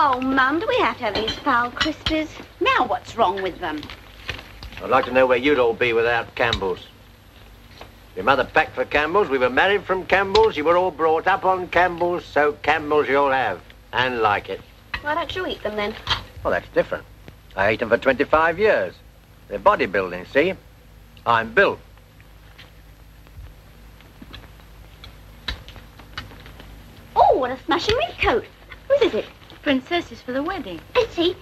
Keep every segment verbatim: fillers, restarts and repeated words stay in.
Oh, Mum, do we have to have these foul crispers? Now what's wrong with them? I'd like to know where you'd all be without Campbell's. Your mother packed for Campbell's, we were married from Campbell's, you were all brought up on Campbell's, so Campbell's you'll have, and like it. Why don't you eat them then? Well, that's different. I ate them for twenty-five years. They're bodybuilding, see? I'm built. Oh, what a smashing raincoat. Whose is it? Princess's for the wedding. Pity.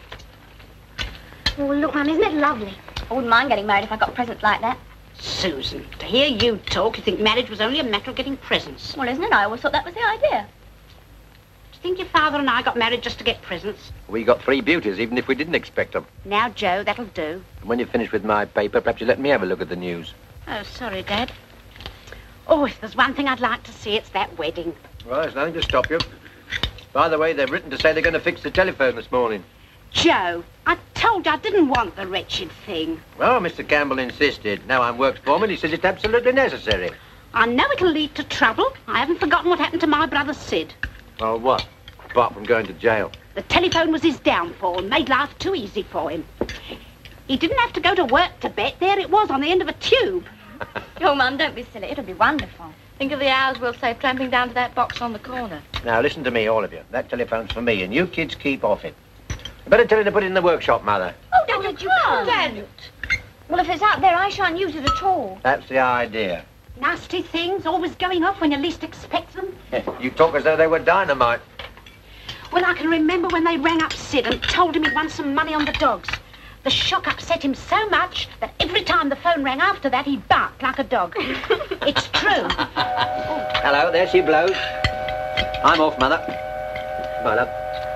Oh, look, Mum, isn't it lovely? I wouldn't mind getting married if I got presents like that. Susan, to hear you talk, you think marriage was only a matter of getting presents. Well, isn't it? I always thought that was the idea. Do you think your father and I got married just to get presents? We got three beauties, even if we didn't expect them. Now, Joe, that'll do. And when you finish with my paper, perhaps you let me have a look at the news. Oh, sorry, Dad. Oh, if there's one thing I'd like to see, it's that wedding. Well, there's nothing to stop you. By the way, they've written to say they're going to fix the telephone this morning. Joe, I told you I didn't want the wretched thing. Well, Mister Campbell insisted. Now I'm works foreman, he says it's absolutely necessary. I know it'll lead to trouble. I haven't forgotten what happened to my brother Sid. Oh, what? Apart from going to jail. The telephone was his downfall, made life too easy for him. He didn't have to go to work to bet. There it was on the end of a tube. Oh, Mum, don't be silly. It'll be wonderful. Think of the hours we'll save tramping down to that box on the corner. Now, listen to me, all of you. That telephone's for me, and you kids keep off it. You better tell her to put it in the workshop, Mother. Oh, don't let you come. Damn it. Well, if it's out there, I shan't use it at all. That's the idea. Nasty things, always going off when you least expect them. You talk as though they were dynamite. Well, I can remember when they rang up Sid and told him he'd won some money on the dogs. The shock upset him so much that every time the phone rang after that, he barked like a dog. It's true. Hello, there she blows. I'm off, Mother. Bye, love.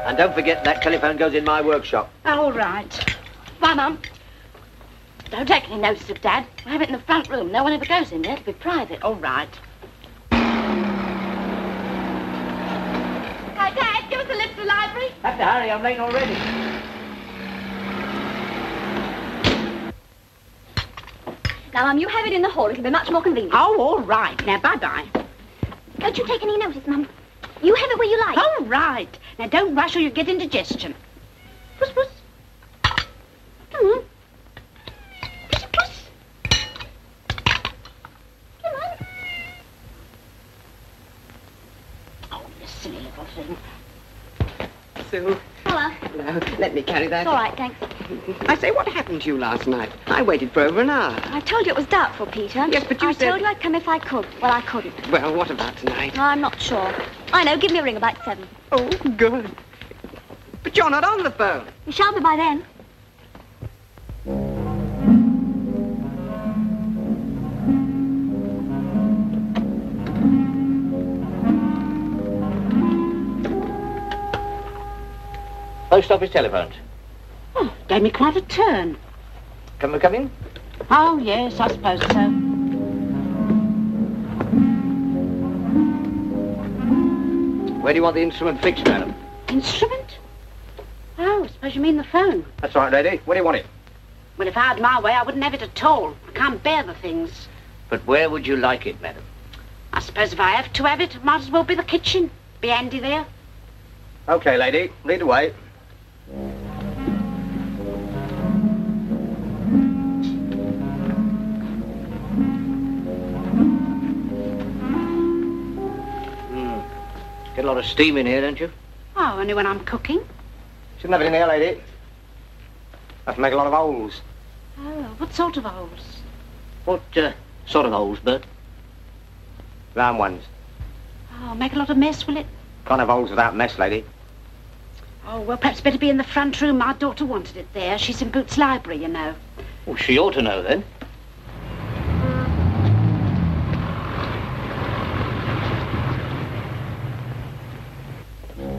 And don't forget that telephone goes in my workshop. Oh, all right. Bye, Mum. Don't take any notice of Dad. We'll have it in the front room. No one ever goes in there. It'll be private. All right. Hi, Dad. Give us a lift to the library. Have to hurry. I'm late already. Now, Mum, you have it in the hall. It'll be much more convenient. Oh, all right. Now, bye-bye. Don't you take any notice, Mum. You have it where you like. All right. Now, don't rush or you'll get indigestion. Puss, puss. Come on. Pussy, puss. Come on. Oh, you silly little thing. Sue. Hello. Hello. Let me carry that. It's all right, thanks. I say, what happened to you last night? I waited for over an hour. I told you it was doubtful, Peter. Yes, but you I said... I told you I'd come if I could. Well, I couldn't. Well, what about tonight? I'm not sure. I know. Give me a ring about seven. Oh, good. But you're not on the phone. You shall be by then. Post office telephoned. Oh, gave me quite a turn. Can we come in? Oh, yes, I suppose so. Where do you want the instrument fixed, madam? Instrument? Oh, I suppose you mean the phone. That's right, lady. Where do you want it? Well, if I had my way, I wouldn't have it at all. I can't bear the things. But where would you like it, madam? I suppose if I have to have it, it might as well be the kitchen. Be handy there. OK, lady. Lead away. Get a lot of steam in here, don't you? Oh, only when I'm cooking. Shouldn't have it in here, lady. I have to make a lot of holes. Oh, what sort of holes? What uh, sort of holes, Bert? Round ones. Oh, make a lot of mess, will it? Can't have holes without mess, lady. Oh, well, perhaps better be in the front room. My daughter wanted it there. She's in Boots Library, you know. Well, she ought to know, then.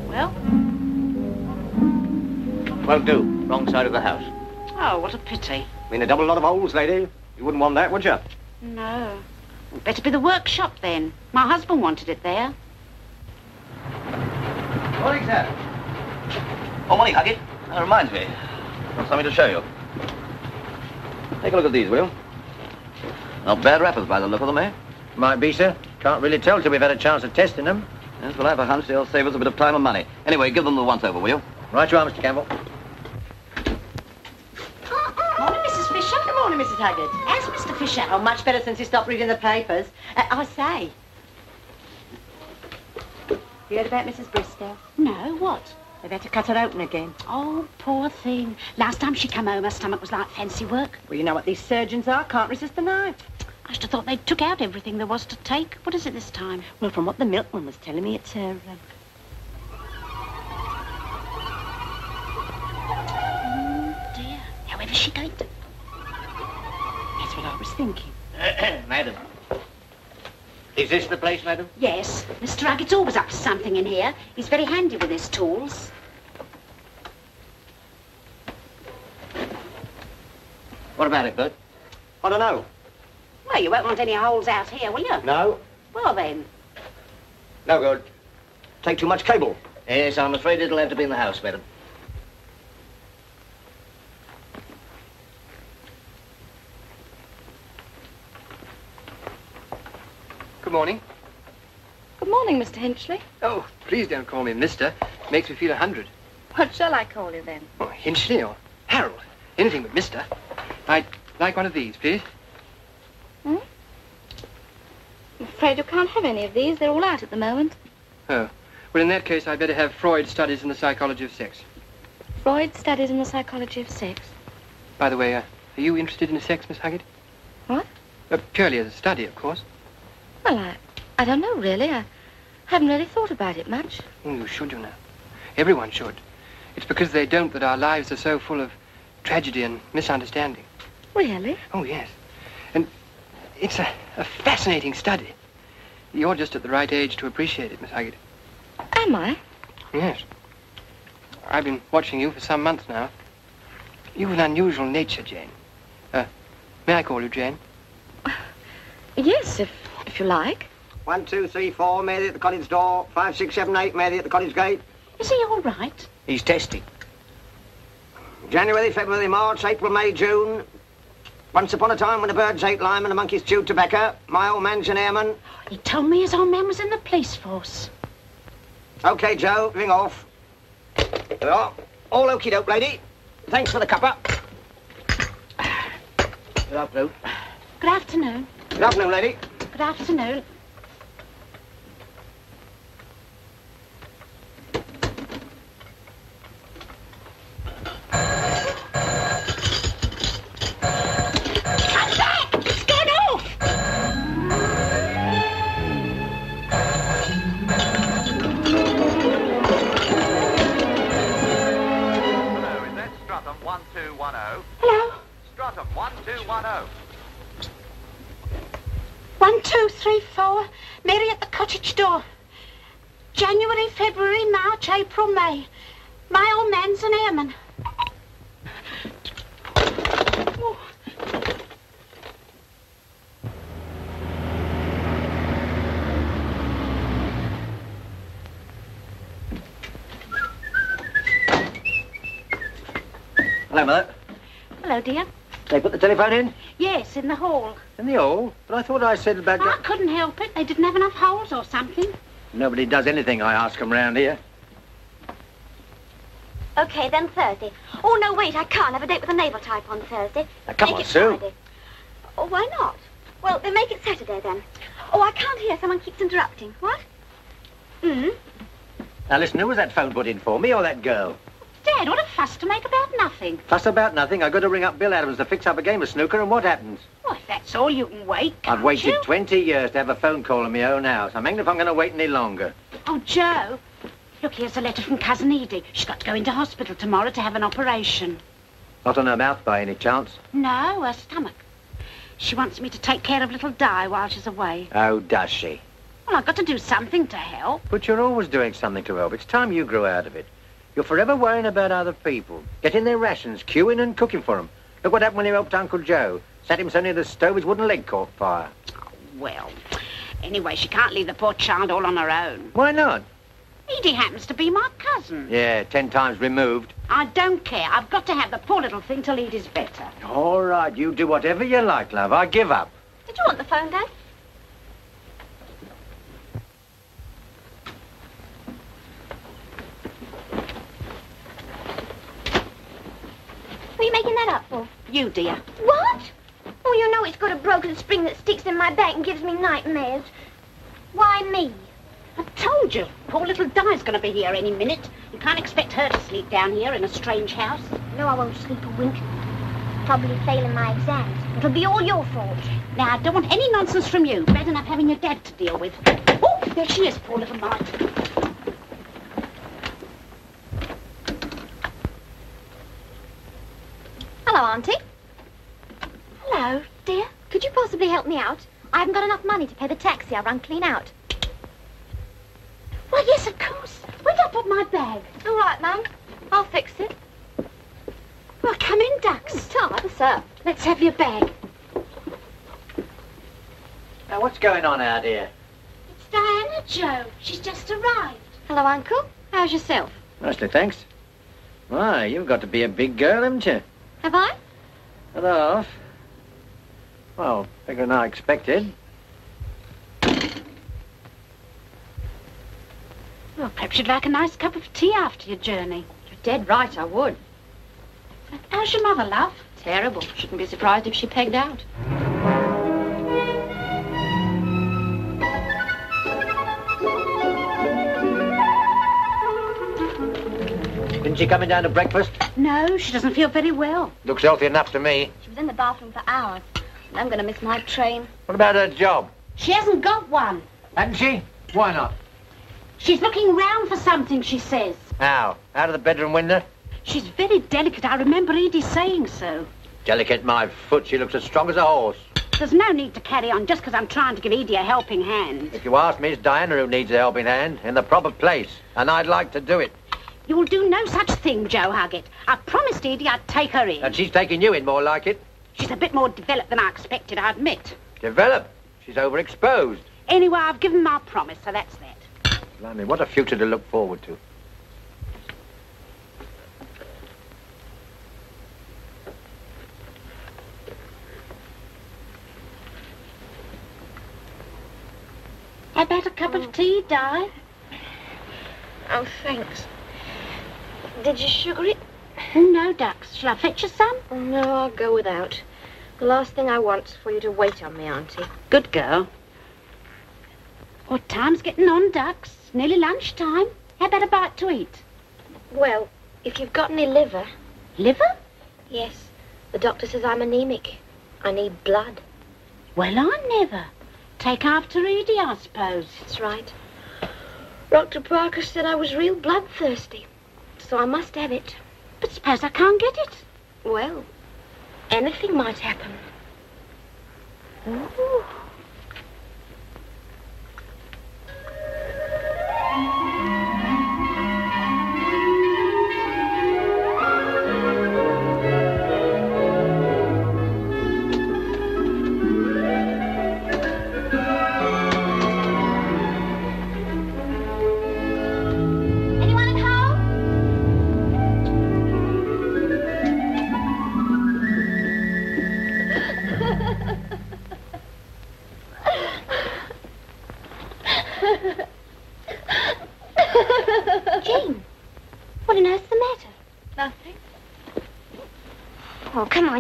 Well? Won't do. Wrong side of the house. Oh, what a pity. I mean, a double lot of holes, lady. You wouldn't want that, would you? No. Better be the workshop, then. My husband wanted it there. Morning, sir. Oh, morning, Huggy. That reminds me. I've got something to show you. Take a look at these, Will. Not bad wrappers by the look of them, eh? Might be, sir. Can't really tell till we've had a chance of testing them. Yes, well, I have a hunch they'll save us a bit of time and money. Anyway, give them the once-over, will you? Right you are, Mister Campbell. Morning, Missus Fisher. Good morning, Missus Huggard. How's Mister Fisher? Oh, much better since he stopped reading the papers. Uh, I say. You heard about Missus Bristow? No, what? They've had to cut her open again. Oh, poor thing. Last time she came home, her stomach was like fancy work. Well, you know what these surgeons are. Can't resist the knife. I should have thought they took out everything there was to take. What is it this time? Well, from what the milkman was telling me, it's her... Uh, oh, dear. However's she going to... That's what I was thinking. Madam. Is this the place, madam? Yes. Mister Ruggett's always up to something in here. He's very handy with his tools. What about it, Bert? I don't know. Well, you won't want any holes out here, will you? No. Well, then. No good. Take too much cable. Yes, I'm afraid it'll have to be in the house, madam. Good morning. Good morning, Mister Hinchley. Oh, please don't call me Mister. Makes me feel a hundred. What shall I call you, then? Oh, Hinchley or Harold. Anything but Mister. I'd like one of these, please. Hmm? I'm afraid you can't have any of these. They're all out at the moment. Oh. Well, in that case, I'd better have Freud's Studies in the Psychology of Sex. Freud's Studies in the Psychology of Sex? By the way, uh, are you interested in sex, Miss Huggard? What? Uh, purely as a study, of course. Well, I, I don't know, really. I haven't really thought about it much. Mm, you should, you know. Everyone should. It's because they don't that our lives are so full of tragedy and misunderstanding. Really? Oh, yes. And it's a, a fascinating study. You're just at the right age to appreciate it, Miss Huggard. Am I? Yes. I've been watching you for some months now. You've an unusual nature, Jane. Uh, may I call you Jane? Yes, if... if you like. One, two, three, four, Mary at the cottage door. Five, six, seven, eight, Mary at the cottage gate. Is he all right? He's testing. January, February, March, April, May, June. Once upon a time when the birds ate lime and the monkeys chewed tobacco, my old man's an airman. He told me his old man was in the police force. OK, Joe, ring off. There we are. All okey-doke, lady. Thanks for the cuppa. Good afternoon. Good afternoon. Good afternoon, lady. Good afternoon. Dear? They put the telephone in? Yes, in the hall. In the hall? But I thought I said about... I couldn't help it. They didn't have enough holes or something. Nobody does anything I ask them round here. OK, then Thursday. Oh, no, wait, I can't have a date with a naval type on Thursday. Now, come on, Sue. Oh, why not? Well, then make it Saturday, then. Oh, I can't hear. Someone keeps interrupting. What? Hmm? Now, listen, who was that phone put in for, me or that girl? Dad, what a fuss to make about nothing. Fuss about nothing? I've got to ring up Bill Adams to fix up a game of snooker, and what happens? Well, if that's all, you can wait, can't I've waited you? twenty years to have a phone call in my own house. I'm hanged if I'm going to wait any longer. Oh, Joe, look, here's a letter from Cousin Edie. She's got to go into hospital tomorrow to have an operation. Not on her mouth, by any chance? No, her stomach. She wants me to take care of little Di while she's away. Oh, does she? Well, I've got to do something to help. But you're always doing something to help. It's time you grew out of it. You're forever worrying about other people, getting their rations, queuing and cooking for them. Look what happened when you helped Uncle Joe. Sat him so near the stove his wooden leg caught fire. Oh, well, anyway, she can't leave the poor child all on her own. Why not? Edie happens to be my cousin. Yeah, ten times removed. I don't care. I've got to have the poor little thing till Edie's better. All right, you do whatever you like, love. I give up. Did you want the phone, Dad? What are you making that up for? You, dear. What? Oh, you know it's got a broken spring that sticks in my back and gives me nightmares. Why me? I told you. Poor little Di's going to be here any minute. You can't expect her to sleep down here in a strange house. No, I won't sleep a wink. Probably failing my exams. It'll be all your fault. Now, I don't want any nonsense from you. Bad enough having your dad to deal with. Oh, there she is, poor little Mart. Hello, Auntie. Hello, dear. Could you possibly help me out? I haven't got enough money to pay the taxi. I've run clean out. Well, yes, of course. Where'd I put my bag? All right, Mum. I'll fix it. Well, come in, ducks. Tom, I've served. Let's have your bag. Now, what's going on out here? It's Diana Jo. She's just arrived. Hello, Uncle. How's yourself? Nicely, thanks. My, you've got to be a big girl, haven't you? Have I? Not half. Well, bigger than I expected. Well, perhaps you'd like a nice cup of tea after your journey. You're dead right, I would. But how's your mother, love? Terrible. Shouldn't be surprised if she pegged out. Isn't she coming down to breakfast? No, she doesn't feel very well. Looks healthy enough to me. She was in the bathroom for hours. And I'm going to miss my train. What about her job? She hasn't got one. Hasn't she? Why not? She's looking round for something, she says. How? Out of the bedroom window? She's very delicate. I remember Edie saying so. Delicate, my foot. She looks as strong as a horse. There's no need to carry on just because I'm trying to give Edie a helping hand. If you ask me, it's Diana who needs a helping hand in the proper place, and I'd like to do it. You'll do no such thing, Joe Huggett. I promised Edie I'd take her in. And she's taking you in, more like it. She's a bit more developed than I expected, I admit. Developed? She's overexposed. Anyway, I've given my promise, so that's that. Blimey, what a future to look forward to. How about a cup of tea, Di? Oh, thanks. Did you sugar it? No, ducks. Shall I fetch you some? Oh, no, I'll go without. The last thing I want's for you to wait on me, Auntie. Good girl. What time's getting on, ducks? Nearly lunchtime. How about a bite to eat? Well, if you've got any liver. Liver? Yes. The doctor says I'm anemic. I need blood. Well, I never. Take after Edie, I suppose. That's right. Doctor Parker said I was real bloodthirsty, so I must have it. But suppose I can't get it? Well, anything might happen. Ooh.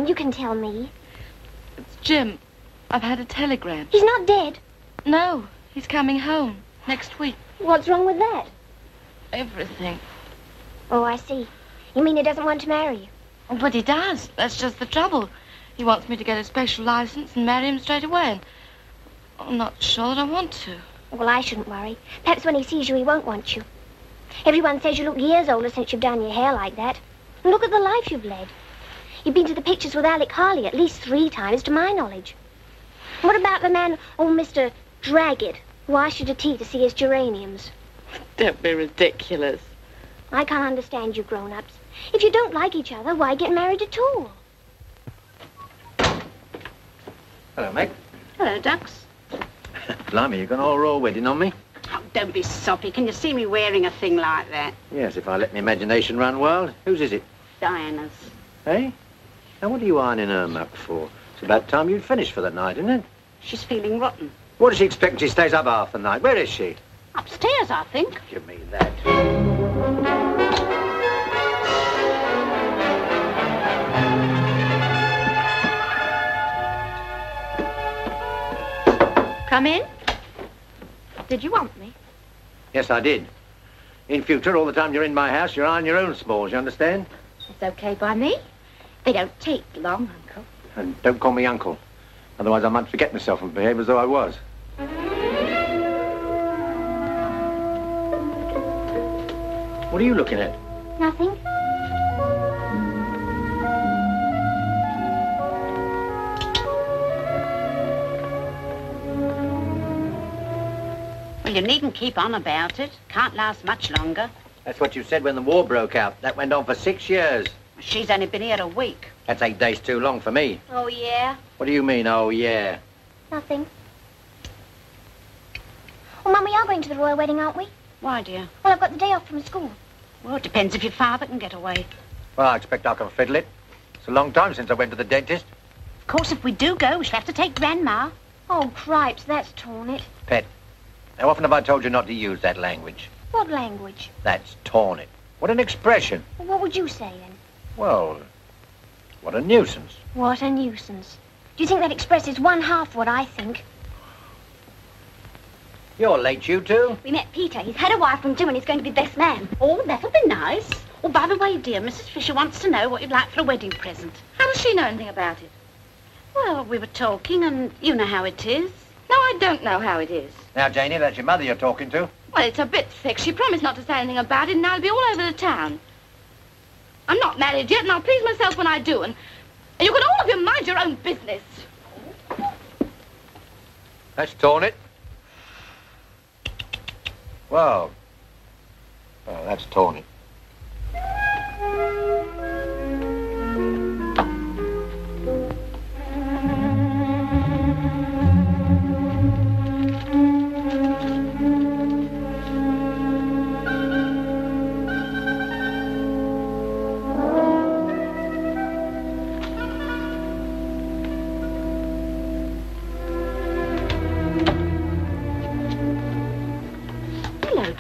You can tell me. It's Jim. I've had a telegram. He's not dead? No. He's coming home next week. What's wrong with that? Everything. Oh, I see. You mean he doesn't want to marry you? Oh, but he does. That's just the trouble. He wants me to get a special license and marry him straight away. And I'm not sure that I want to. Well, I shouldn't worry. Perhaps when he sees you, he won't want you. Everyone says you look years older since you've done your hair like that. And look at the life you've led. You've been to the pictures with Alec Harley at least three times, to my knowledge. What about the man, old Mister Draggett, who asked you to tea to see his geraniums? Don't be ridiculous. I can't understand you grown-ups. If you don't like each other, why get married at all? Hello, Meg. Hello, ducks. Blimey, you've gone all raw wedding on me. Oh, don't be soppy. Can you see me wearing a thing like that? Yes, if I let my imagination run wild. Whose is it? Diana's. Eh? Now, what are you ironing her muck for? It's about time you'd finished for the night, isn't it? She's feeling rotten. What does she expect when she stays up half the night? Where is she? Upstairs, I think. You mean that? Come in. Did you want me? Yes, I did. In future, all the time you're in my house, you're on your own smalls, you understand? It's okay by me. They don't take long, Uncle. And don't call me Uncle. Otherwise, I might forget myself and behave as though I was. What are you looking at? Nothing. Well, you needn't keep on about it. Can't last much longer. That's what you said when the war broke out. That went on for six years. She's only been here a week. That's eight days too long for me. Oh, yeah? What do you mean, oh, yeah? Nothing. Well, Mum, we are going to the royal wedding, aren't we? Why, dear? Well, I've got the day off from school. Well, it depends if your father can get away. Well, I expect I can fiddle it. It's a long time since I went to the dentist. Of course, if we do go, we shall have to take Grandma. Oh, cripes, that's torn it. Pet, how often have I told you not to use that language? What language? That's torn it. What an expression. Well, what would you say, then? Well, what a nuisance. What a nuisance. Do you think that expresses one half what I think? You're late, you two. We met Peter. He's had a wife and two and he's going to be best man. Oh, that'll be nice. Oh, by the way, dear, Missus Fisher wants to know what you'd like for a wedding present. How does she know anything about it? Well, we were talking and you know how it is. No, I don't know how it is. Now, Janie, that's your mother you're talking to. Well, it's a bit thick. She promised not to say anything about it and I'll be all over the town. I'm not married yet, and I'll please myself when I do, and you can all of you mind your own business. That's torn it. Well, well, that's torn it.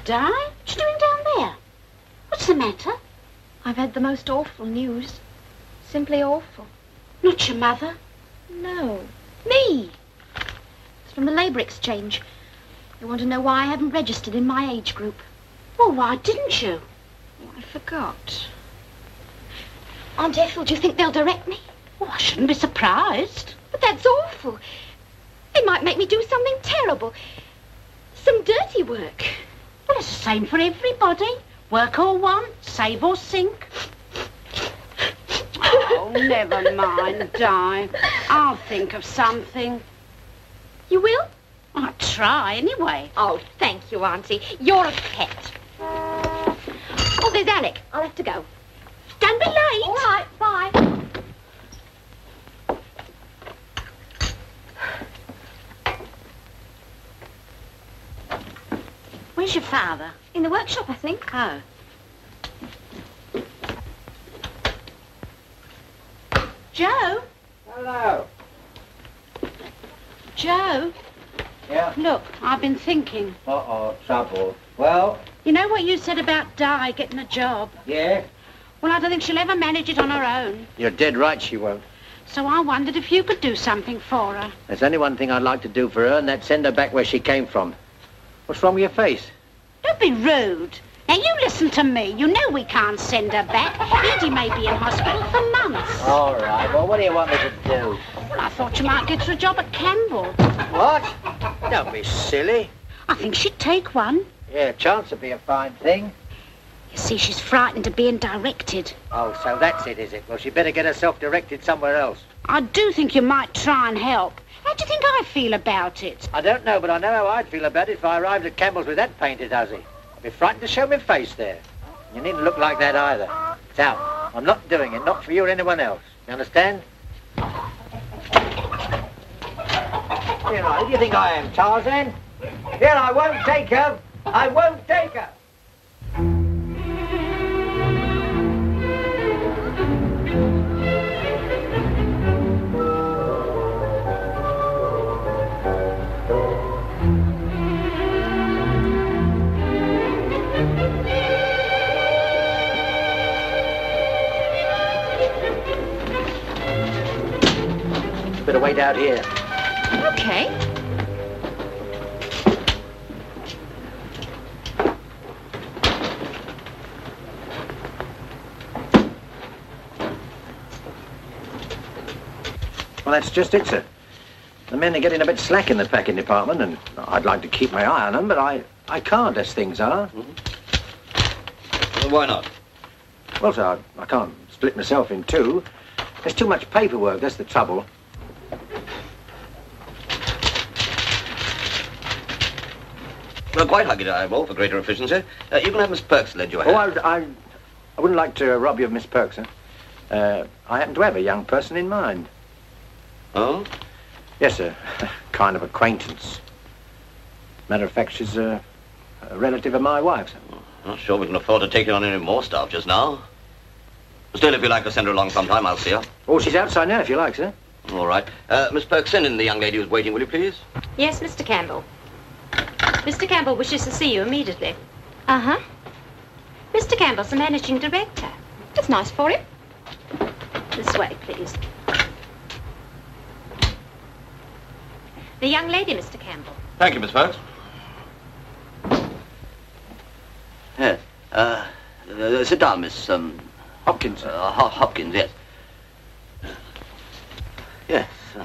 Di? What you doing down there? What's the matter? I've had the most awful news. Simply awful. Not your mother? No. Me? It's from the Labour Exchange. They want to know why I haven't registered in my age group. Well, why didn't you? Oh, I forgot. Aunt Ethel, do you think they'll direct me? Oh, I shouldn't be surprised. But that's awful. They might make me do something terrible. Some dirty work. Well, it's the same for everybody. Work or want, save or sink. Oh, never mind, Di. I'll think of something. You will? I'll try, anyway. Oh, thank you, Auntie. You're a pet. Oh, there's Alec. I'll have to go. Don't be late. All right, bye. Where's your father? In the workshop, I think. Oh. Joe? Hello. Joe? Yeah? Look, I've been thinking. Uh-oh, trouble. Well? You know what you said about Di getting a job? Yeah? Well, I don't think she'll ever manage it on her own. You're dead right she won't. So I wondered if you could do something for her. There's only one thing I'd like to do for her, and that's send her back where she came from. What's wrong with your face? Don't be rude. Now, you listen to me. You know we can't send her back. Eddie may be in hospital for months. All right. Well, what do you want me to do? Well, I thought you might get her a job at Campbell. What? Don't be silly. I think she'd take one. Yeah, a chance would be a fine thing. You see, she's frightened of being directed. Oh, so that's it, is it? Well, she'd better get herself directed somewhere else. I do think you might try and help. How do you think I feel about it? I don't know, but I know how I'd feel about it if I arrived at Campbell's with that painted huzzy. I'd be frightened to show my face there. You needn't look like that either. It's out. I'm not doing it, not for you or anyone else. You understand? You know, who do you think I am, Tarzan? Well, I won't take her. I won't take her. Better wait out here. Okay. Well, that's just it, sir. The men are getting a bit slack in the packing department, and I'd like to keep my eye on them, but I, I can't as things are. Mm-hmm. Well, why not? Well, sir, I, I can't split myself in two. There's too much paperwork, that's the trouble. Well, quite huggy to eyeball for greater efficiency. Uh, you can have Miss Perks lend you a hand. Oh, I, I, I wouldn't like to rob you of Miss Perks, sir. Uh, I happen to have a young person in mind. Oh? Yes, sir. Kind of acquaintance. Matter of fact, she's a, a relative of my wife's. Not sure we can afford to take on any more staff just now. Still, if you like to send her along sometime, I'll see her. Oh, she's outside now, if you like, sir. All right. Uh, Miss Perks, send in the young lady who's waiting, will you please? Yes, Mister Campbell. Mister Campbell wishes to see you immediately. Uh-huh. Mister Campbell's the managing director. That's nice for him. This way, please. The young lady, Mister Campbell. Thank you, Miss Perks. Yes. Uh, uh, sit down, Miss um, Hopkins. Uh, Ho Hopkins, yes. Yes. Uh.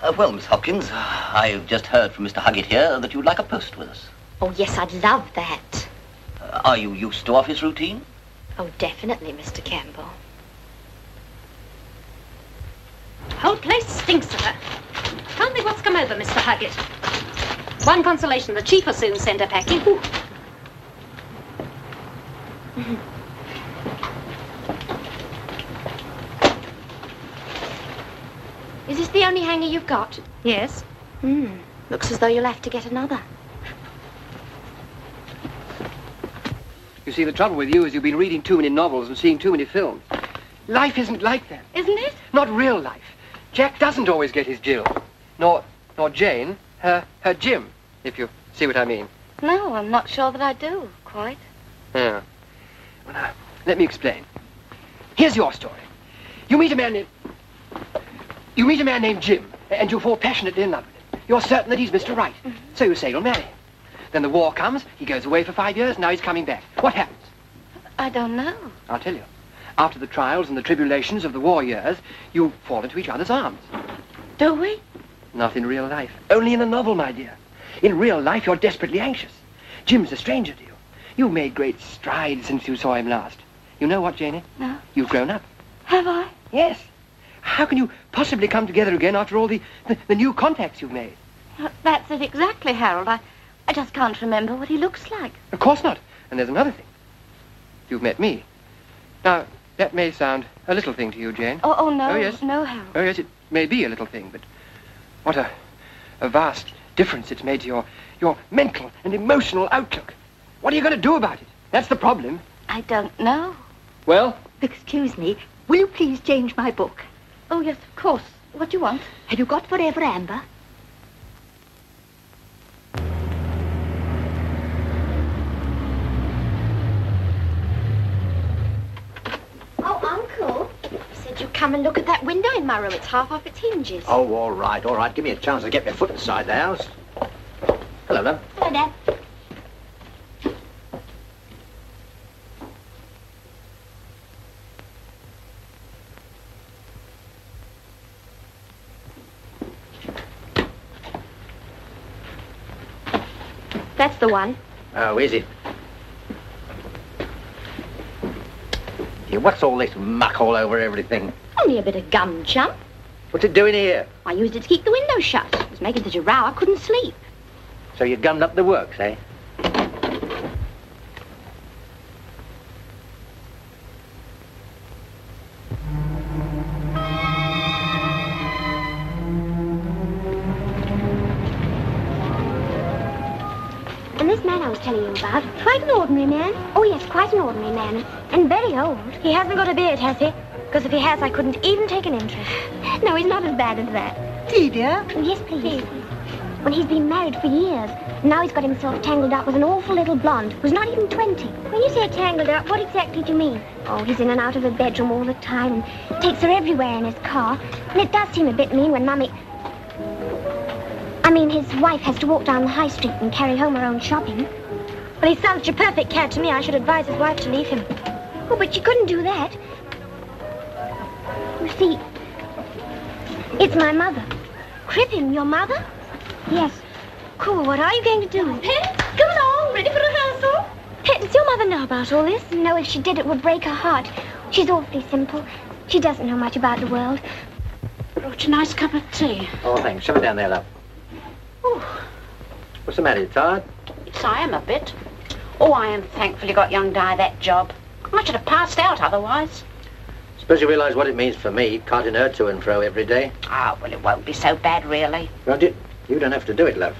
Uh, well, Miss Hopkins, I've just heard from Mister Huggett here that you'd like a post with us. Oh, yes, I'd love that. Uh, are you used to office routine? Oh, definitely, Mister Campbell. The whole place stinks of her. Can't think what's come over Mister Huggett. One consolation, the chief will soon send her packing. Is this the only hanger you've got? Yes. Hmm. Looks as though you'll have to get another. You see, the trouble with you is you've been reading too many novels and seeing too many films. Life isn't like that. Isn't it? Not real life. Jack doesn't always get his Jill. Nor, nor Jane, her, her Jim, if you see what I mean. No, I'm not sure that I do, quite. Yeah. Well, now, let me explain. Here's your story. You meet a man named... You meet a man named Jim, and you fall passionately in love with him. You're certain that he's Mister Right, mm-hmm. So you say you'll marry him. Then the war comes, he goes away for five years, now he's coming back. What happens? I don't know. I'll tell you. After the trials and the tribulations of the war years, you fall into each other's arms. Do we? Not in real life. Only in a novel, my dear. In real life, you're desperately anxious. Jim's a stranger to you. You've made great strides since you saw him last. You know what, Janie? No. You've grown up. Have I? Yes. How can you possibly come together again after all the, the, the new contacts you've made? Well, that's it exactly, Harold. I, I just can't remember what he looks like. Of course not. And there's another thing. You've met me. Now, that may sound a little thing to you, Jane. Oh, oh no. Oh, yes. No, Harold. Oh, yes, it may be a little thing, but what a, a vast difference it's made to your, your mental and emotional outlook. What are you going to do about it? That's the problem. I don't know. Well? Excuse me. Will you please change my book? Oh, yes, of course. What do you want? Have you got Forever Amber? Oh, Uncle. I said you come and look at that window in my room. It's half off its hinges. Oh, all right, all right. Give me a chance to get my foot inside the house. Hello, Dad. Hello, Dad. That's the one. Oh, is it? Yeah, what's all this muck all over everything? Only a bit of gum, chump. What's it doing here? I used it to keep the window shut. It was making such a row I couldn't sleep. So you gummed up the works, eh? Quite an ordinary man. Oh, yes, quite an ordinary man. And very old. He hasn't got a beard, has he? Because if he has, I couldn't even take an interest. No, he's not as bad as that. Tea, dear? Oh, yes, please. Please. Well, he's been married for years. Now he's got himself tangled up with an awful little blonde who's not even twenty. When you say tangled up, what exactly do you mean? Oh, he's in and out of her bedroom all the time and takes her everywhere in his car. And it does seem a bit mean when Mummy... I mean, his wife has to walk down the high street and carry home her own shopping. Well, he's such a perfect cat to me, I should advise his wife to leave him. Oh, but she couldn't do that. You see, It's my mother. Crippen, your mother? Yes. Cool, what are you going to do? Pet, come along, ready for rehearsal? Pet, does your mother know about all this? No, if she did, it would break her heart. She's awfully simple. She doesn't know much about the world. Brought a nice cup of tea. Oh, thanks. Shove it down there, love. Oh. What's the matter? You tired? Yes, I am a bit. Oh, I am thankful you got young Di that job. I should have passed out otherwise. Suppose you realise what it means for me, carting her to and fro every day. Ah, oh, well, it won't be so bad, really. Won't it? You don't have to do it, love.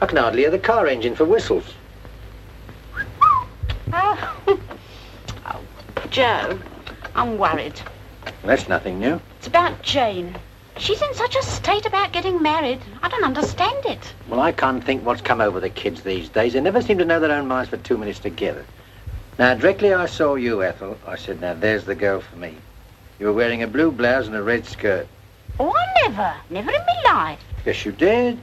I can hardly hear the car engine for whistles. Oh. Oh, Joe, I'm worried. That's nothing new. It's about Jane. She's in such a state about getting married. I don't understand it. Well, I can't think what's come over the kids these days. They never seem to know their own minds for two minutes together. Now, directly I saw you, Ethel, I said, now, there's the girl for me. You were wearing a blue blouse and a red skirt. Oh, I never. Never in my life. Yes, you did.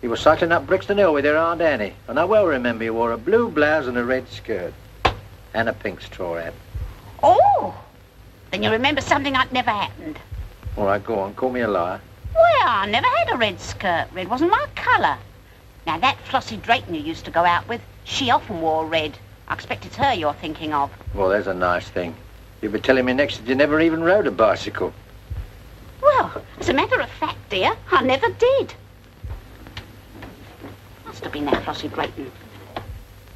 You were cycling up Brixton Hill with your Aunt Annie. And I well remember you wore a blue blouse and a red skirt. And a pink straw hat. Oh! Then you remember something that never happened. All right, go on. Call me a liar. Well, I never had a red skirt. Red wasn't my colour. Now, that Flossie Drayton you used to go out with, she often wore red. I expect it's her you're thinking of. Well, there's a nice thing. You'll be telling me next that you never even rode a bicycle. Well, as a matter of fact, dear, I never did. Must have been that Flossie Drayton.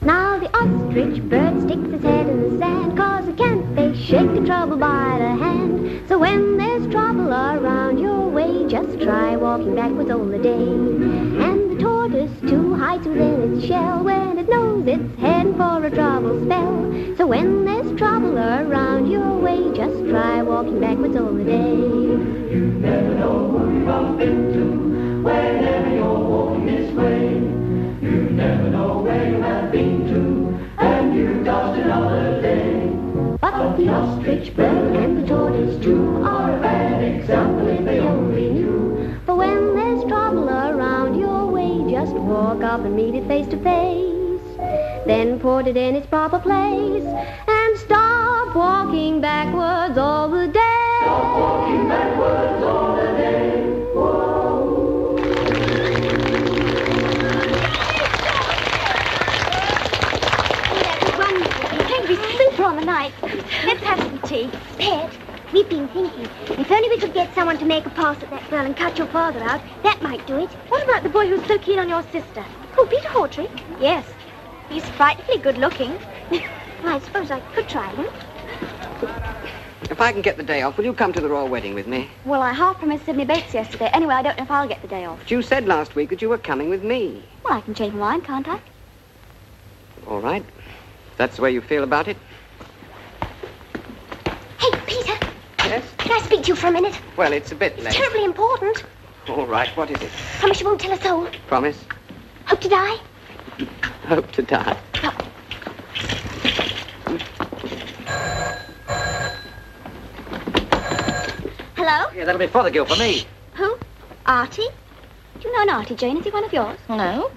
Now the ostrich bird sticks his head in the sand, 'cause it can't face shaking trouble by the hand. So when there's trouble around your way, just try walking backwards all the day. And the tortoise too hides within its shell when it knows it's heading for a trouble spell. So when there's trouble around your way, just try walking backwards all the day. You never know what you bump into whenever you're walking this way. You never know where you have been to, and you dodged another day. But the ostrich bird and the tortoise too are a bad example if they only knew. For when there's trouble around your way, just walk up and meet it face to face. Then put it in its proper place, and stop walking backwards all the day. Stop walking backwards all the day. Whoa. On the night. Let's have some tea. Pet, we've been thinking, if only we could get someone to make a pass at that girl and cut your father out, that might do it. What about the boy who's so keen on your sister? Oh, Peter Hawtrey? Yes. He's frightfully good looking. I suppose I could try him. If I can get the day off, will you come to the royal wedding with me? Well, I half promised Sydney Bates yesterday. Anyway, I don't know if I'll get the day off. But you said last week that you were coming with me. Well, I can change my mind, can't I? All right. That's the way you feel about it? Hey, Peter. Yes? Can I speak to you for a minute? Well, it's a bit late. It's terribly important. All right, what is it? Promise you won't tell a soul. Promise? Hope to die. Hope to die. Oh. Hello? Yeah, that'll be Father Gill for me. Who? Artie? Do you know an Artie, Jane? Is he one of yours? No.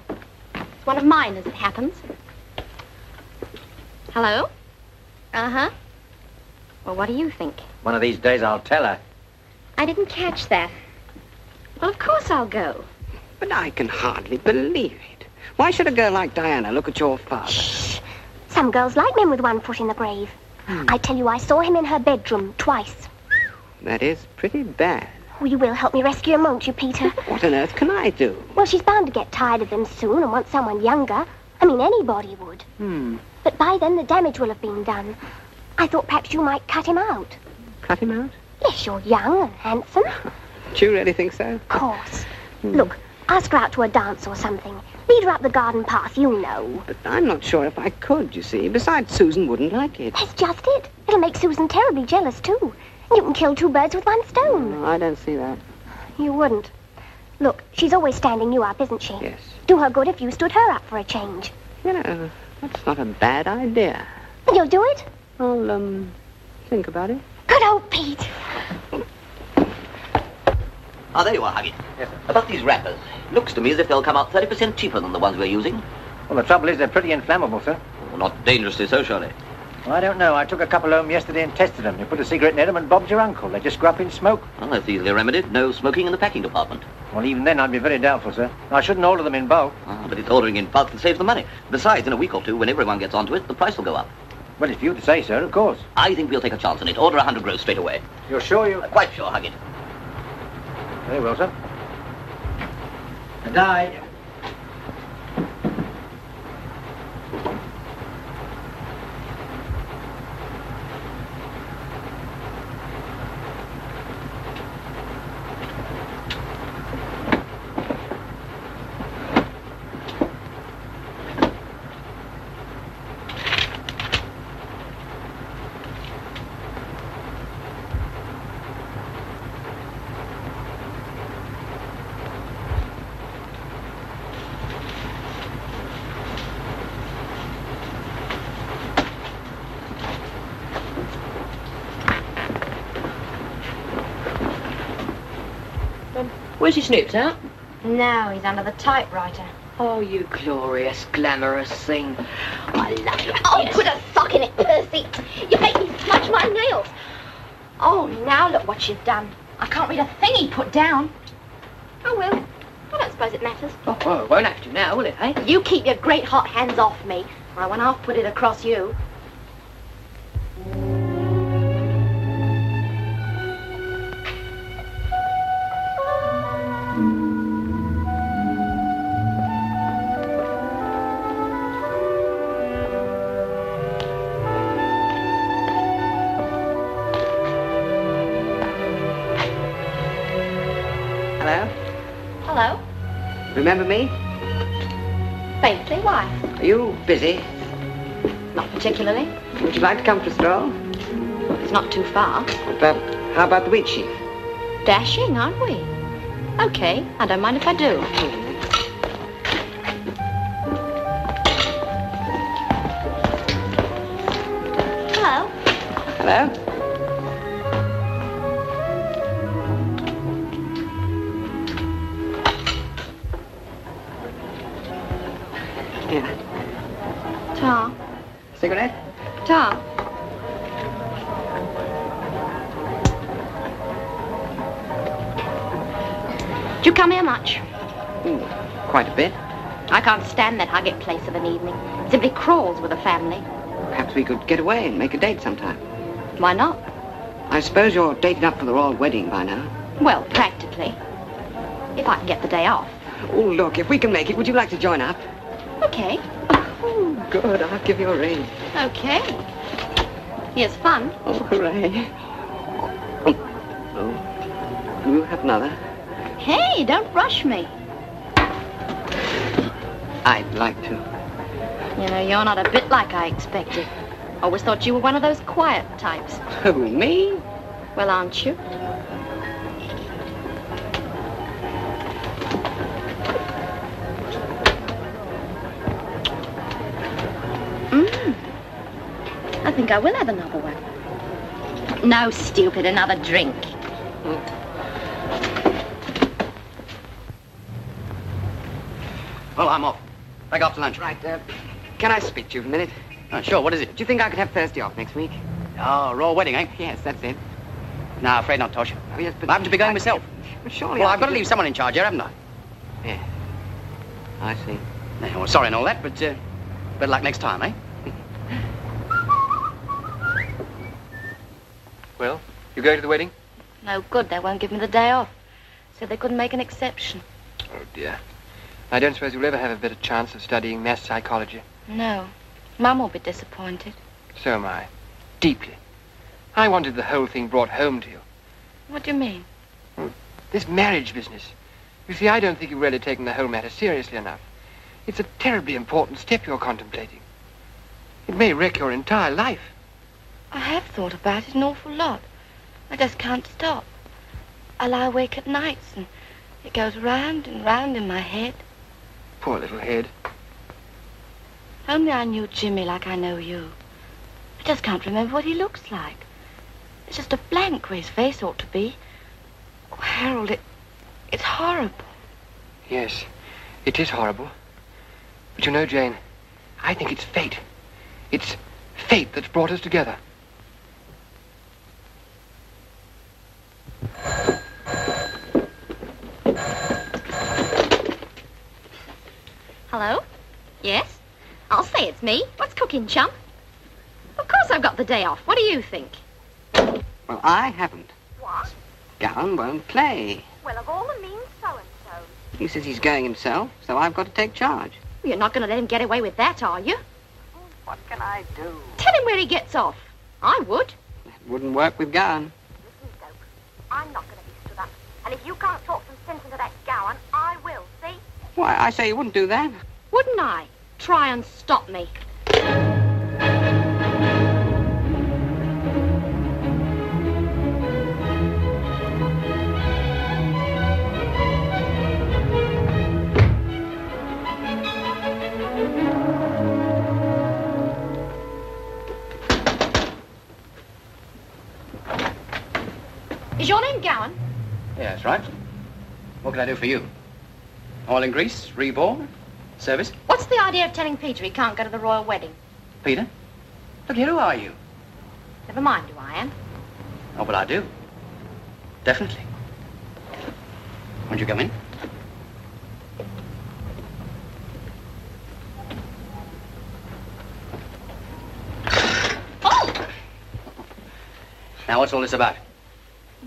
It's one of mine, as it happens. Hello? Uh-huh. Well, what do you think? One of these days I'll tell her. I didn't catch that. Well, of course I'll go. But I can hardly believe it. Why should a girl like Diana look at your father? Shh. Some girls like men with one foot in the grave. Hmm. I tell you, I saw him in her bedroom twice. That is pretty bad. Oh, you will help me rescue him, won't you, Peter? What on earth can I do? Well, she's bound to get tired of him soon and want someone younger. I mean, anybody would. Hmm. But by then, the damage will have been done. I thought perhaps you might cut him out. Cut him out? Yes, you're young and handsome. Do you really think so? Of course. Hmm. Look, ask her out to a dance or something. Lead her up the garden path, you know. But I'm not sure if I could, you see. Besides, Susan wouldn't like it. That's just it. It'll make Susan terribly jealous, too. You can kill two birds with one stone. No, I don't see that. You wouldn't. Look, she's always standing you up, isn't she? Yes. Do her good if you stood her up for a change. You know, that's not a bad idea. You'll do it? I'll, um, think about it. Good old Pete. Oh, there you are, Huggy. Yes, sir. About these wrappers. Looks to me as if they'll come out thirty percent cheaper than the ones we're using. Well, the trouble is they're pretty inflammable, sir. Well, not dangerously so, surely. Well, I don't know. I took a couple home yesterday and tested them. You put a cigarette in them and Bob's your uncle. They just go up in smoke. Well, that's easily remedied. No smoking in the packing department. Well, even then, I'd be very doubtful, sir. I shouldn't order them in bulk. Ah, but it's ordering in bulk that saves the money. Besides, in a week or two, when everyone gets onto it, the price will go up. Well, if you'd say, sir, of course. I think we'll take a chance on it. Order a hundred gross straight away. You're sure you... Uh, quite sure, Huggett. Very well, sir. And I... Where's he snooped out? No, he's under the typewriter. Oh, you glorious, glamorous thing. I love you. Oh, yes. Put a sock in it, Percy. You make me smudge my nails. Oh, now look what you've done. I can't read a thing he put down. Oh, well, I don't suppose it matters. Oh, well, it won't have to now, will it, eh? You keep your great hot hands off me, or I won't half put it across you. Remember me? Faintly, why? Are you busy? Not particularly. Would you like to come for a stroll? It's not too far. But how about the Wheat Sheaf? Dashing, aren't we? Okay, I don't mind if I do. Hello. Hello. Cigarette? Tom. Do you come here much? Mm, quite a bit. I can't stand that Huggett place of an evening. It simply crawls with a family. Perhaps we could get away and make a date sometime. Why not? I suppose you're dating up for the royal wedding by now. Well, practically. If I can get the day off. Oh, look, if we can make it, would you like to join up? Okay. Good, I'll give you a ring. Okay. Here's fun. Oh, hooray. Oh, you have another. Hey, don't rush me. I'd like to. You know, you're not a bit like I expected. Always thought you were one of those quiet types. Who, me? Well, aren't you? I think I will have another one. No, stupid, another drink. Well, I'm off. Back after lunch. Right, uh, can I speak to you for a minute? Oh, sure, what is it? Do you think I could have Thursday off next week? Oh, royal wedding, eh? Yes, that's it. No, afraid not, Tosh. Oh, yes, but I happen to be going I... myself. Well, surely well I've got to leave someone in charge here, haven't I? Yeah. I see. Yeah, well, sorry and all that, but uh, better luck next time, eh? Well, you going to the wedding? No good. They won't give me the day off. Said they couldn't make an exception. Oh, dear. I don't suppose you'll ever have a better chance of studying mass psychology. No. Mum will be disappointed. So am I. Deeply. I wanted the whole thing brought home to you. What do you mean? Well, this marriage business. You see, I don't think you've really taken the whole matter seriously enough. It's a terribly important step you're contemplating. It may wreck your entire life. I have thought about it an awful lot. I just can't stop. I lie awake at nights and it goes round and round in my head. Poor little head. Only I knew Jimmy like I know you. I just can't remember what he looks like. It's just a blank where his face ought to be. Oh, Harold, it, it's horrible. Yes, it is horrible. But you know, Jane, I think it's fate. It's... fate that's brought us together. Hello? Yes? I'll say it's me. What's cooking, chum? Of course I've got the day off. What do you think? Well, I haven't. What? Gowan won't play. Well, of all the means so-and-so. He says he's going himself, so I've got to take charge. Well, you're not going to let him get away with that, are you? What can I do? Tell him where he gets off. I would. That wouldn't work with Gowan. Listen, Dope. I'm not going to be stood up. And if you can't talk some sense into that Gowan, I will, see? Why, I say you wouldn't do that. Wouldn't I? Try and stop me. Is your name Gowan? Yeah, that's right. What can I do for you? Oil and grease, reborn, service. What's the idea of telling Peter he can't go to the royal wedding? Peter? Look here, who are you? Never mind who I am. Oh, but I do. Definitely. Won't you come in? Oh! Now, what's all this about?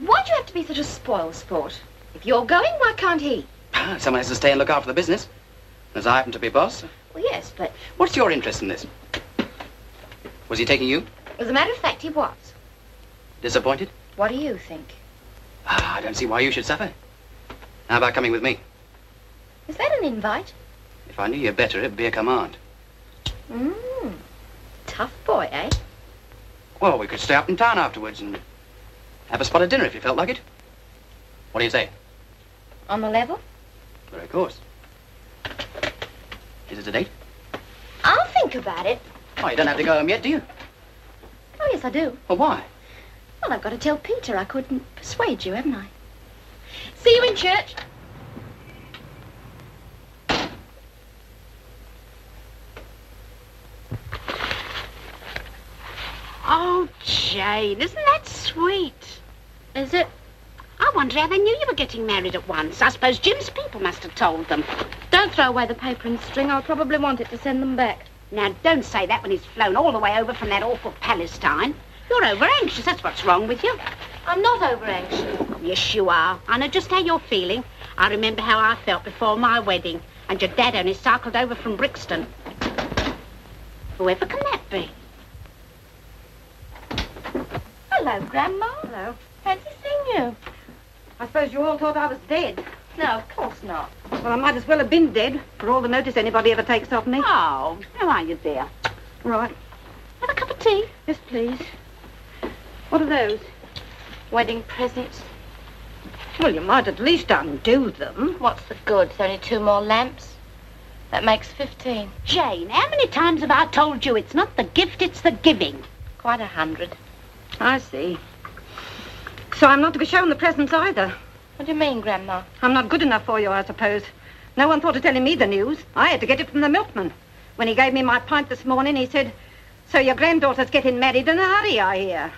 Why'd you have to be such a spoil sport? If you're going, why can't he? Ah, someone has to stay and look after the business. As I happen to be boss. Well, yes, but... What's your interest in this? Was he taking you? As a matter of fact, he was. Disappointed? What do you think? Ah, I don't see why you should suffer. How about coming with me? Is that an invite? If I knew you better, it'd be a command. Mmm. Tough boy, eh? Well, we could stay up in town afterwards and... have a spot of dinner if you felt like it. What do you say? On the level? Well, of course. Is it a date? I'll think about it. Oh, you don't have to go home yet, do you? Oh, yes, I do. Well, why? Well, I've got to tell Peter I couldn't persuade you, haven't I? See you in church. Oh, Jane, isn't that sweet? Is it? I wonder how they knew you were getting married at once. I suppose Jim's people must have told them. Don't throw away the paper and string. I'll probably want it to send them back. Now, don't say that when he's flown all the way over from that awful Palestine. You're over-anxious. That's what's wrong with you. I'm not over-anxious. Yes, you are. I know just how you're feeling. I remember how I felt before my wedding. And your dad only cycled over from Brixton. Whoever can that be? Hello, Grandma. Hello. Fancy seeing you. I suppose you all thought I was dead. No, of course not. Well, I might as well have been dead, for all the notice anybody ever takes of me. Oh, how are you, dear? Right. Have a cup of tea? Yes, please. What are those? Wedding presents. Well, you might at least undo them. What's the good? There's only two more lamps. That makes fifteen. Jane, how many times have I told you it's not the gift, it's the giving? Quite a hundred. I see. So I'm not to be shown the presents either. What do you mean, Grandma? I'm not good enough for you, I suppose. No one thought of telling me the news. I had to get it from the milkman. When he gave me my pint this morning, he said, "So your granddaughter's getting married in a hurry, I hear."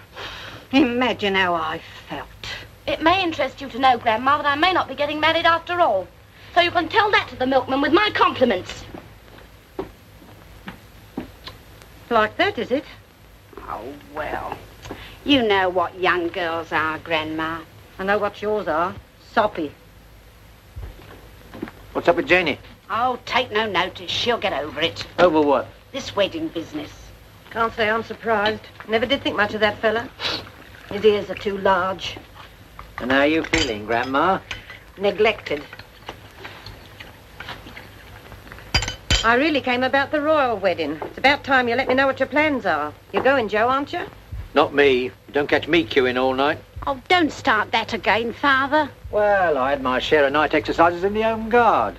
Imagine how I felt. It may interest you to know, Grandma, that I may not be getting married after all. So you can tell that to the milkman with my compliments. Like that, is it? Oh, well... You know what young girls are, Grandma. I know what yours are. Soppy. What's up with Janie? Oh, take no notice. She'll get over it. Over what? This wedding business. Can't say I'm surprised. Never did think much of that fella. His ears are too large. And how are you feeling, Grandma? Neglected. I really came about the royal wedding. It's about time you let me know what your plans are. You're going, Joe, aren't you? Not me. Don't catch me queuing all night. Oh, don't start that again, Father. Well, I had my share of night exercises in the open guard.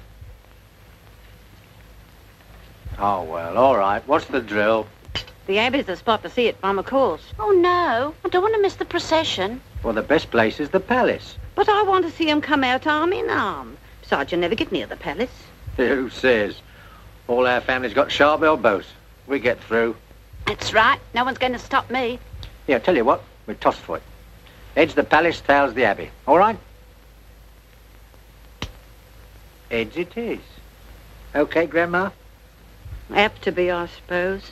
Oh, well, all right. What's the drill? The Abbey's the spot to see it from, of course. Oh, no. I don't want to miss the procession. Well, the best place is the palace. But I want to see them come out arm in arm. Besides, you'll never get near the palace. Who says? All our family's got sharp elbows. We get through. That's right. No one's going to stop me. Yeah, tell you what, we'll toss for it. Heads the palace, tails the abbey. All right? Heads it is. OK, Grandma? Apt to be, I suppose.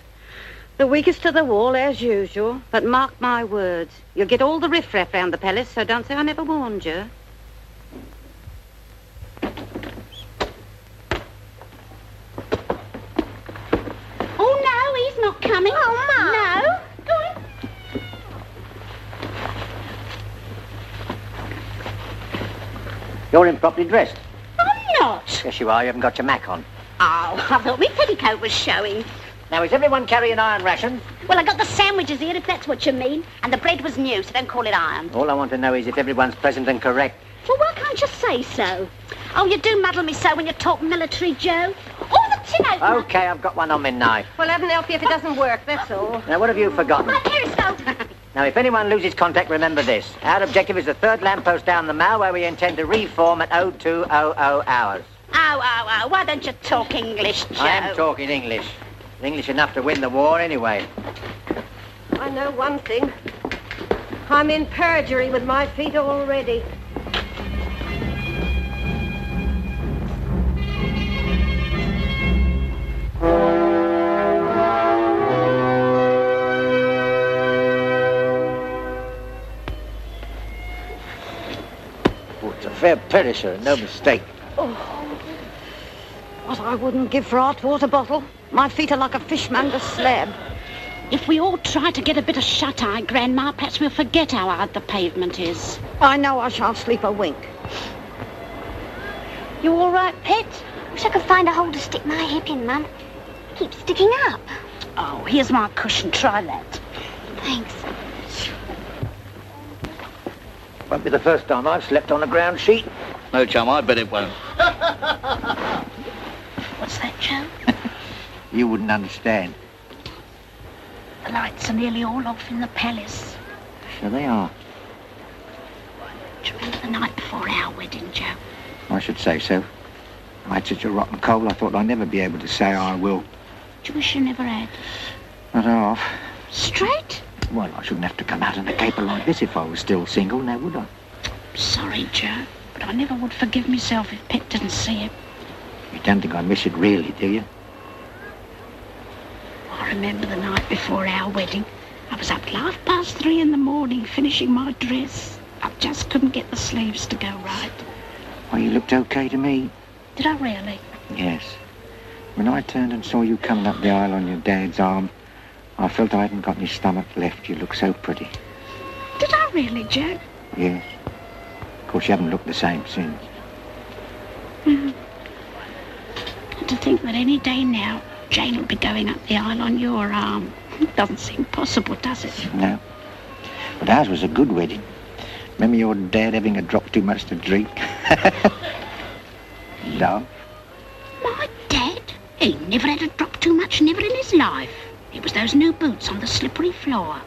The weakest to the wall, as usual. But mark my words, you'll get all the riffraff round the palace, so don't say I never warned you. Oh, no, he's not coming. Oh, Mum. No. Go on. You're improperly dressed. I'm not. Yes, you are. You haven't got your mac on. Oh, I thought my petticoat was showing. Now, is everyone carrying iron rations? Well, I got the sandwiches here, if that's what you mean. And the bread was new, so don't call it iron. All I want to know is if everyone's present and correct. Well, why can't you say so? Oh, you do muddle me so when you talk military, Joe. All the tin opener. OK, I've got one on my knife. Well, I haven't helped you if it doesn't work, that's all. Now, what have you forgotten? My periscope. Now, if anyone loses contact, remember this. Our objective is the third lamppost down the Mall, where we intend to reform at oh two hundred hours. Oh, oh, oh, why don't you talk English, Joe? I am talking English. English enough to win the war anyway. I know one thing. I'm in perjury with my feet already. Oh, it's a fair perisher, no mistake. Oh. What I wouldn't give for hot water bottle. My feet are like a fishmonger's slab. If we all try to get a bit of shut-eye, Grandma, perhaps we'll forget how hard the pavement is. I know I shan't sleep a wink. You all right, Pet? Wish I could find a hole to stick my hip in, Mum. It keeps sticking up. Oh, here's my cushion. Try that. Thanks. Won't be the first time I've slept on a ground sheet. No, chum, I bet it won't. What's that, Joe? You wouldn't understand. The lights are nearly all off in the palace. Sure they are. Do you remember the night before our wedding, Joe? I should say so. I had such a rotten cold, I thought I'd never be able to say I will. Do you wish you never had? Not half. Straight? Well, I shouldn't have to come out in a caper like this if I was still single, now would I? I'm sorry, Joe, but I never would forgive myself if Pet didn't see it. You don't think I miss it really, do you? I remember the night before our wedding. I was up till half past three in the morning finishing my dress. I just couldn't get the sleeves to go right. Well, you looked okay to me. Did I really? Yes. When I turned and saw you coming up the aisle on your dad's arm, I felt I hadn't got any stomach left. You looked so pretty. Did I really, Joe? Yes. Of course, you haven't looked the same since. Mm. To think that any day now, Jane will be going up the aisle on your arm. It doesn't seem possible, does it? No. But ours was a good wedding. Remember your dad having a drop too much to drink? Love. My dad? He never had a drop too much, never in his life. It was those new boots on the slippery floor.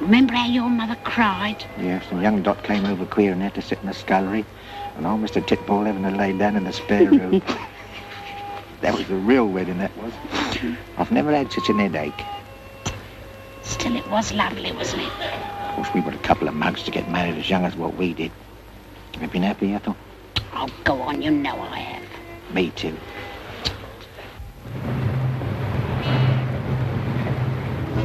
Remember how your mother cried? Yes, and young Dot came over queer and had to sit in the scullery. And old Mister Titball having to lay down in the spare room. That was the real wedding, that was. I've never had such an headache. Still, it was lovely, wasn't it? Of course, we were a couple of mugs to get married as young as what we did. Have you been happy, Ethel? Oh, go on, you know I have. Me too.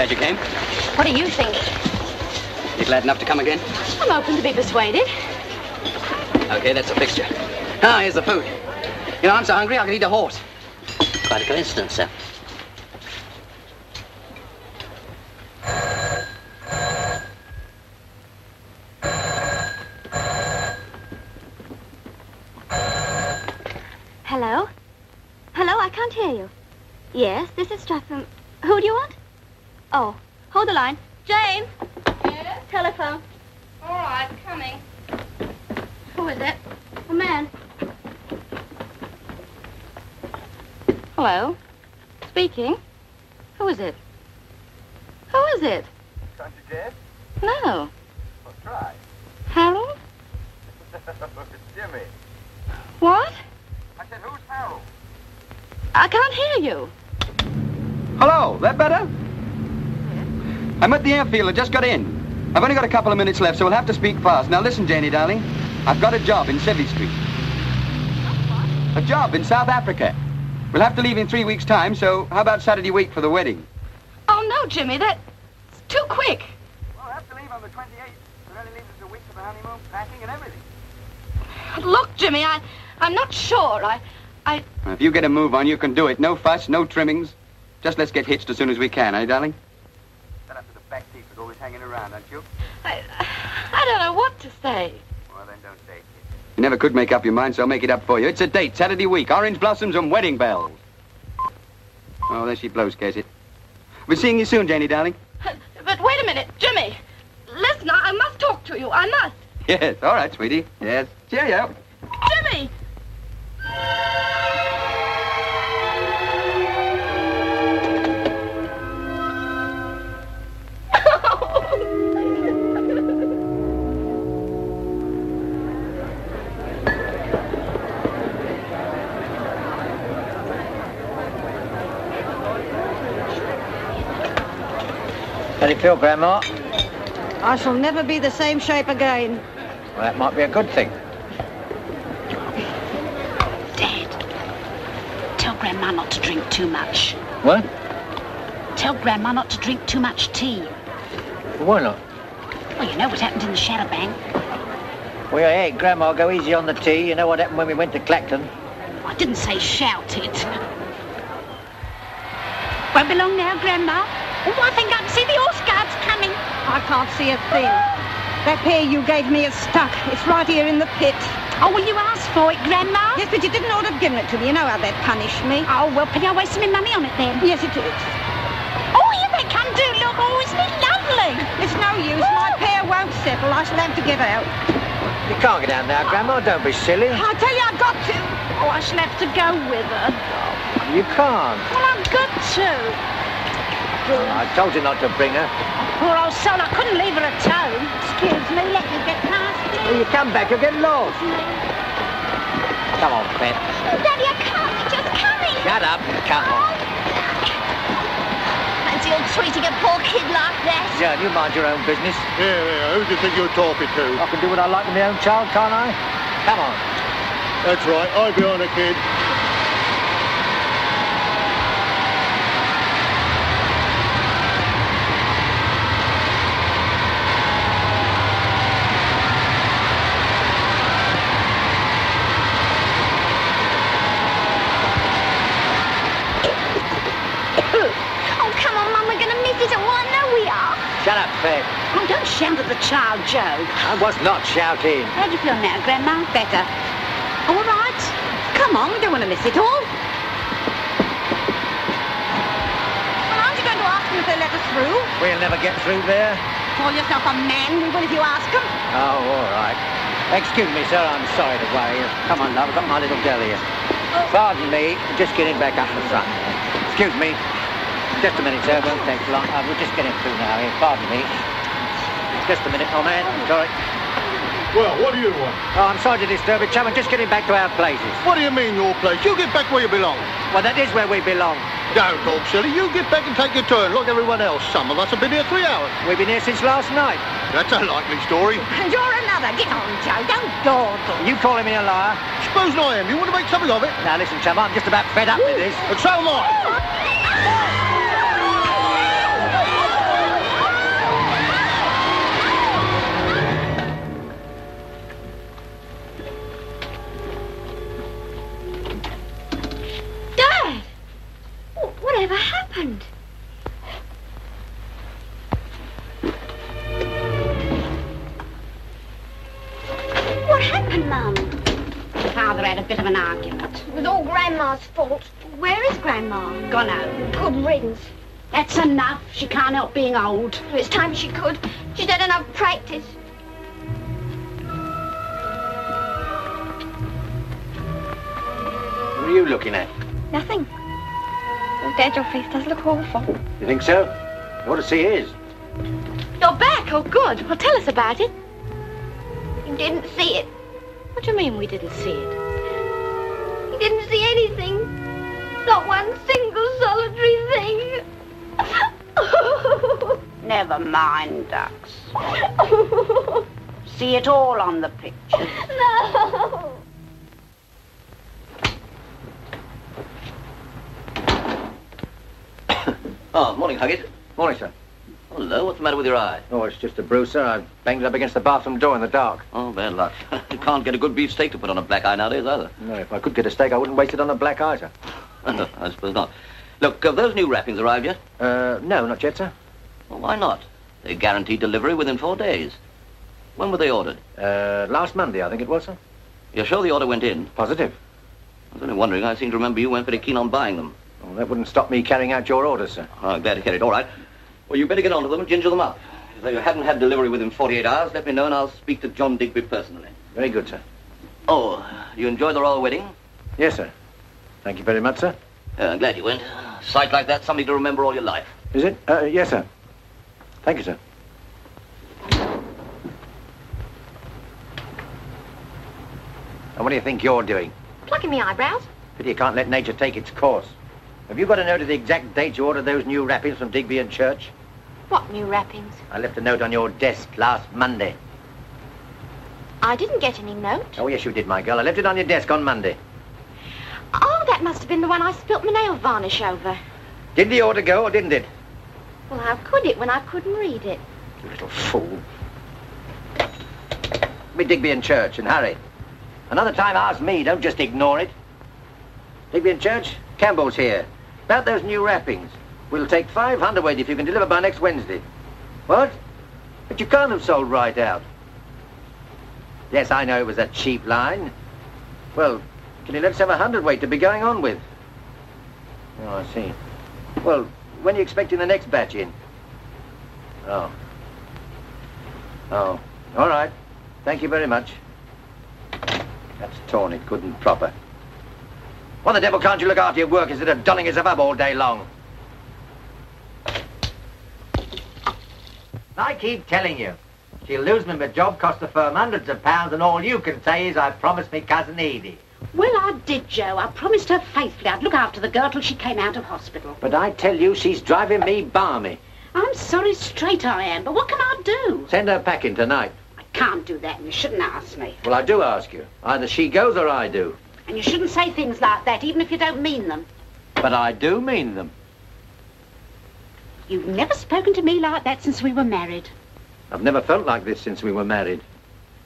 Glad you came. What do you think? You glad enough to come again? I'm open to be persuaded. Okay, that's a fixture. Now, here's the food. You know, I'm so hungry I could eat a horse. Quite a coincidence, sir. Hello? Hello, I can't hear you. Yes, this is Streatham. Who do you want? Oh, hold the line. Jane! Yes? Telephone. All right, coming. Who is it? A man. Hello. Speaking. Who is it? Who is it? Can't you guess? No. Well, try. Harold? It's Jimmy. What? I said, who's Harold? I can't hear you. Hello, that better? Yes. I'm at the airfield. I just got in. I've only got a couple of minutes left, so we'll have to speak fast. Now listen, Janie, darling. I've got a job in Sydney Street. Oh, what? A job in South Africa. We'll have to leave in three weeks' time, so how about Saturday week for the wedding? Oh, no, Jimmy, that's too quick. Well, we'll have to leave on the twenty-eighth. It only leaves us a week for the honeymoon, packing and everything. Look, Jimmy, I, I'm not sure. I, I... Well, if you get a move on, you can do it. No fuss, no trimmings. Just let's get hitched as soon as we can, eh, darling? Back seat is always hanging around, aren't you? I, I don't know what to say. Well, then don't say it. You never could make up your mind, so I'll make it up for you. It's a date, Saturday week, orange blossoms and wedding bells. Oh, there she blows, Casey. We're seeing you soon, Janie, darling. Uh, but wait a minute, Jimmy. Listen, I, I must talk to you. I must. Yes, all right, sweetie. Yes. Cheerio. Jimmy! How do you feel, Grandma? I shall never be the same shape again. Well, that might be a good thing. Dad, tell Grandma not to drink too much. What? Tell Grandma not to drink too much tea. Why not? Well, you know what happened in the shadow bang. Well, hey, Grandma, go easy on the tea. You know what happened when we went to Clacton? I didn't say shout it. Won't be long now, Grandma. Oh, I think I can see the horse guards coming. I can't see a thing. That pear you gave me is stuck. It's right here in the pit. Oh, well, you asked for it, Grandma. Yes, but you didn't ought to have given it to me. You know how that punished me. Oh, well, pity I wasted my money on it then. Yes, it is. Oh, here they come, do look. Oh, isn't it lovely? It's no use. Ooh. My pear won't settle. I shall have to give out. You can't get out now, Grandma. Don't be silly. I tell you, I've got to. Oh, I shall have to go with her. Oh, you can't. Well, I've got to. I told you not to bring her. Poor old soul, I couldn't leave her at home. Excuse me, let me get past you. When you come back, you'll get lost. Come on, Pet. Daddy, I can't. You're just coming. Shut up and come on. Fancy you're treating a poor kid like that. Yeah, you mind your own business. Yeah, yeah, who do you think you're talking to? I can do what I like with my own child, can't I? Come on. That's right, I'll be on a kid. Oh, don't shout at the child, Joe. I was not shouting. How do you feel now, Grandma? Better. All right. Come on, we don't want to miss it all. Well, aren't you going to ask them if they let us through? We'll never get through there. Call yourself a man, we will if you ask them. Oh, all right. Excuse me, sir, I'm sorry to worry you. Come on, love, I've got my little girl here. Oh. Pardon me, just getting back up the front. Excuse me. Just a minute, sir. It won't take long. Uh, we'll just get him through now. Here. Pardon me. Just a minute, my man. Sorry. Well, what do you want? Oh, I'm sorry to disturb you, chum. I'm just getting back to our places. What do you mean, your place? You get back where you belong. Well, that is where we belong. Don't talk silly. You get back and take your turn. Like everyone else. Some of us have been here three hours. We've been here since last night. That's a likely story. And you're another. Get on, Joe. Don't dawdle. You calling me a liar? Supposing I am. You want to make something of it? Now, listen, chum. I'm just about fed up Ooh. with this. And so am I. Oh. Oh. and Mum. Father had a bit of an argument. It was all Grandma's fault. Where is Grandma? Gone home. Good riddance. That's enough. She can't help being old. It's time she could. She's had enough practice. What are you looking at? Nothing. Well, Dad, your face does look awful. You think so? You ought to see his. You're back? Oh, good. Well, tell us about it. You didn't see it. What do you mean we didn't see it? You didn't see anything. Not one single solitary thing. Never mind, ducks. See it all on the pictures. No! Oh, morning, Huggett. Morning, sir. Hello, what's the matter with your eye? Oh, it's just a bruise, sir. I banged it up against the bathroom door in the dark. Oh, bad luck. You can't get a good beef steak to put on a black eye nowadays, either. No, if I could get a steak, I wouldn't waste it on a black eye, sir. No, I suppose not. Look, have those new wrappings arrived yet? Uh, no, not yet, sir. Well, why not? They guaranteed delivery within four days. When were they ordered? Uh, last Monday, I think it was, sir. You're sure the order went in? Positive. I was only wondering. I seem to remember you weren't very keen on buying them. Well, that wouldn't stop me carrying out your orders, sir. Oh, I'm glad to hear it. All right. Well, you better get on to them and ginger them up. If you haven't had delivery within forty-eight hours, let me know and I'll speak to John Digby personally. Very good, sir. Oh, you enjoyed the royal wedding? Yes, sir. Thank you very much, sir. Uh, I'm glad you went. A sight like that, something to remember all your life. Is it? Uh, yes, sir. Thank you, sir. And what do you think you're doing? Plucking me eyebrows. Pity you can't let nature take its course. Have you got a note of the exact date you ordered those new wrappings from Digby and Church? What new wrappings? I left a note on your desk last Monday. I didn't get any note. Oh, yes, you did, my girl. I left it on your desk on Monday. Oh, that must have been the one I spilt my nail varnish over. Did the order go or didn't it? Well, how could it when I couldn't read it? You little fool. Be Digby and Church and hurry. Another time ask me, don't just ignore it. Digby and Church, Campbell's here. About those new wrappings. We'll take five hundredweight if you can deliver by next Wednesday. What? But you can't have sold right out. Yes, I know it was a cheap line. Well, can you let's have a hundredweight to be going on with? Oh, I see. Well, when are you expecting the next batch in? Oh. Oh. All right. Thank you very much. That's torn it good and proper. Why the devil can't you look after your work instead of dolling yourself up all day long? I keep telling you. She'll lose me my job, cost the firm hundreds of pounds, and all you can say is, I promised me cousin Edie. Well, I did, Joe. I promised her faithfully I'd look after the girl till she came out of hospital. But I tell you, she's driving me balmy. I'm sorry, straight I am, but what can I do? Send her packing tonight. I can't do that, and you shouldn't ask me. Well, I do ask you. Either she goes or I do. And you shouldn't say things like that, even if you don't mean them. But I do mean them. You've never spoken to me like that since we were married. I've never felt like this since we were married.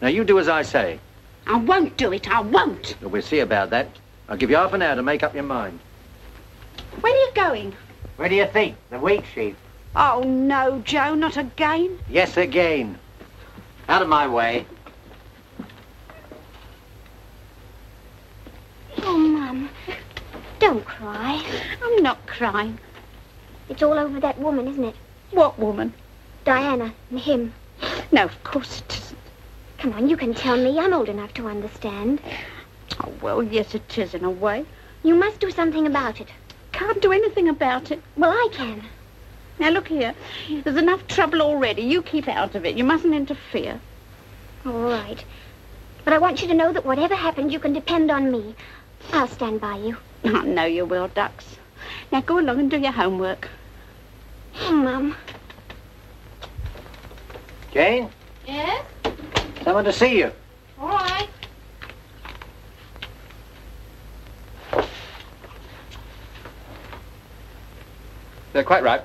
Now, you do as I say. I won't do it. I won't. Well, we'll see about that. I'll give you half an hour to make up your mind. Where are you going? Where do you think? The Wheat Sheaf. Oh, no, Joe, not again. Yes, again. Out of my way. Oh, Mum, don't cry. I'm not crying. It's all over that woman, isn't it? What woman? Diana and him. No, of course it isn't. Come on, you can tell me. I'm old enough to understand. Oh, well, yes, it is in a way. You must do something about it. Can't do anything about it. Well, I can. Now, look here. There's enough trouble already. You keep out of it. You mustn't interfere. All right. But I want you to know that whatever happens, you can depend on me. I'll stand by you. I know you will, ducks. Now, go along and do your homework. Oh, Mum. Jane? Yes? Someone to see you. All right. They're quite right.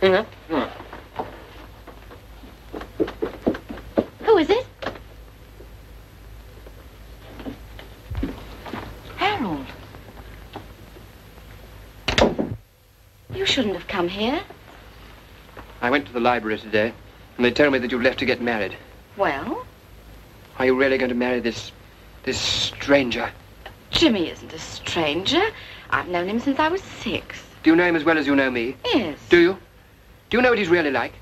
Mm-hmm. Mm. Who is it? Harold. You shouldn't have come here. I went to the library today. And they told me that you left to get married. Well? Are you really going to marry this... this stranger? Jimmy isn't a stranger. I've known him since I was six. Do you know him as well as you know me? Yes. Do you? Do you know what he's really like?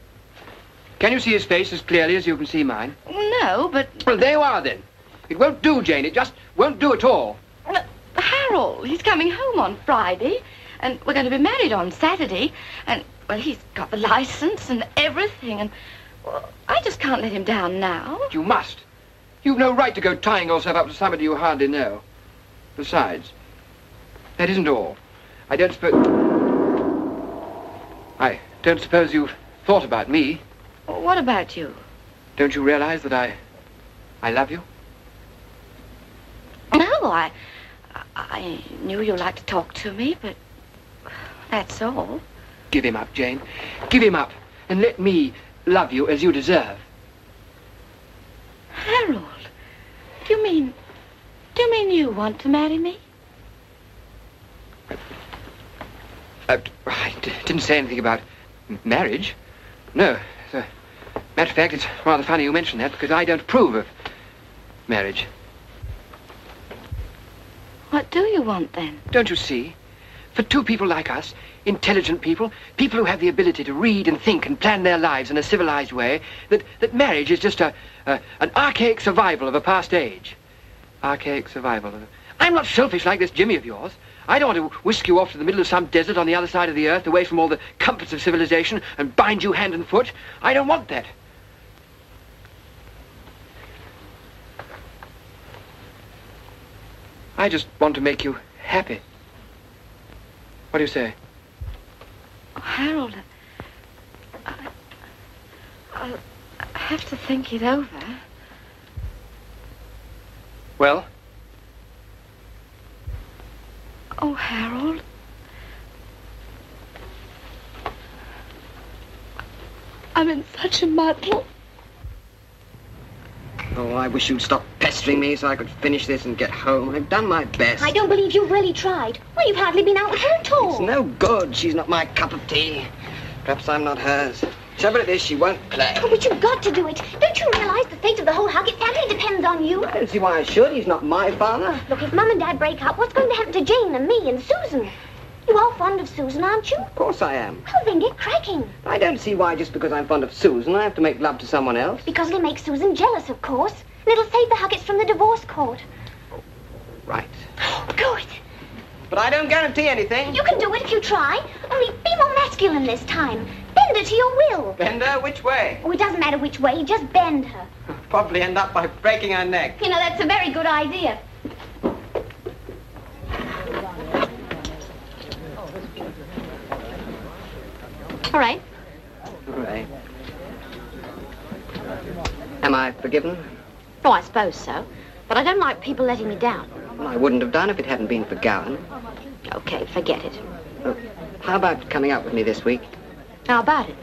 Can you see his face as clearly as you can see mine? No, but... Well, there you are, then. It won't do, Jane. It just won't do at all. But Harold, he's coming home on Friday, and we're going to be married on Saturday, and, well, he's got the license and everything, and, well, I just can't let him down now. You must. You've no right to go tying yourself up to somebody you hardly know. Besides, that isn't all. I don't suppose... I don't suppose you've thought about me. What about you? Don't you realize that I... I love you? No, I... I knew you liked to talk to me, but... that's all. Give him up, Jane. Give him up, and let me love you as you deserve. Harold, do you mean... do you mean you want to marry me? I, I didn't say anything about marriage. No. As a matter of fact, it's rather funny you mention that, because I don't approve of marriage. What do you want, then? Don't you see? For two people like us, intelligent people, people who have the ability to read and think and plan their lives in a civilized way, that, that marriage is just a, a an archaic survival of a past age. Archaic survival of a... I'm not selfish like this Jimmy of yours. I don't want to whisk you off to the middle of some desert on the other side of the earth, away from all the comforts of civilization, and bind you hand and foot. I don't want that. I just want to make you happy. What do you say? Oh, Harold, I, I'll have to think it over. Well? Oh, Harold. I'm in such a muddle. Oh, I wish you'd stop pestering me so I could finish this and get home. I've done my best. I don't believe you've really tried. Well, you've hardly been out with her at all. It's no good. She's not my cup of tea. Perhaps I'm not hers. Trouble it is, she won't play. Oh, but you've got to do it. Don't you realise the fate of the whole Huggett family depends on you? I don't see why I should. He's not my father. Look, if Mum and Dad break up, what's going to happen to Jane and me and Susan? You are fond of Susan, aren't you? Of course I am. Well, then get cracking. I don't see why just because I'm fond of Susan, I have to make love to someone else. Because it'll make Susan jealous, of course. And it'll save the Huggetts from the divorce court. Oh, right. Oh, good. But I don't guarantee anything. You can do it if you try. Only be more masculine this time. Bend her to your will. Bend her? Which way? Oh, it doesn't matter which way. Just bend her. I'll probably end up by breaking her neck. You know, that's a very good idea. All right. All right. Am I forgiven? Oh, I suppose so. But I don't like people letting me down. Well, I wouldn't have done if it hadn't been for Gowan. Okay, forget it. Well, how about coming out with me this week? How about it?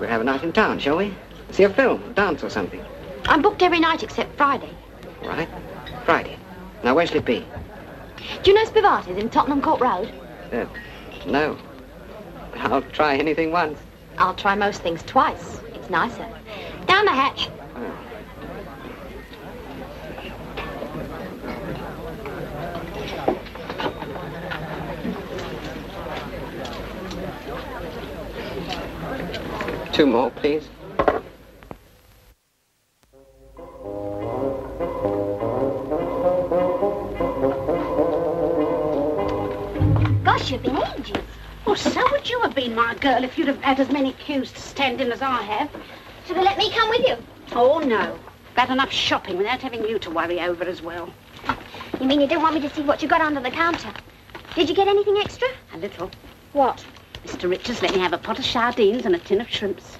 We'll have a night in town, shall we? See a film, a dance or something. I'm booked every night except Friday. All right. Friday. Now, where shall it be? Do you know Spivarti's in Tottenham Court Road? Uh, no. I'll try anything once. I'll try most things twice. It's nicer. Down the hatch. Oh. Two more, please. Gosh, you've been ages. Oh, so would you have been, my girl, if you'd have had as many cues to stand in as I have. Shall they let me come with you? Oh, no. Bad enough shopping without having you to worry over as well. Oh, you mean you don't want me to see what you got under the counter? Did you get anything extra? A little. What? Mister Richards let me have a pot of sardines and a tin of shrimps.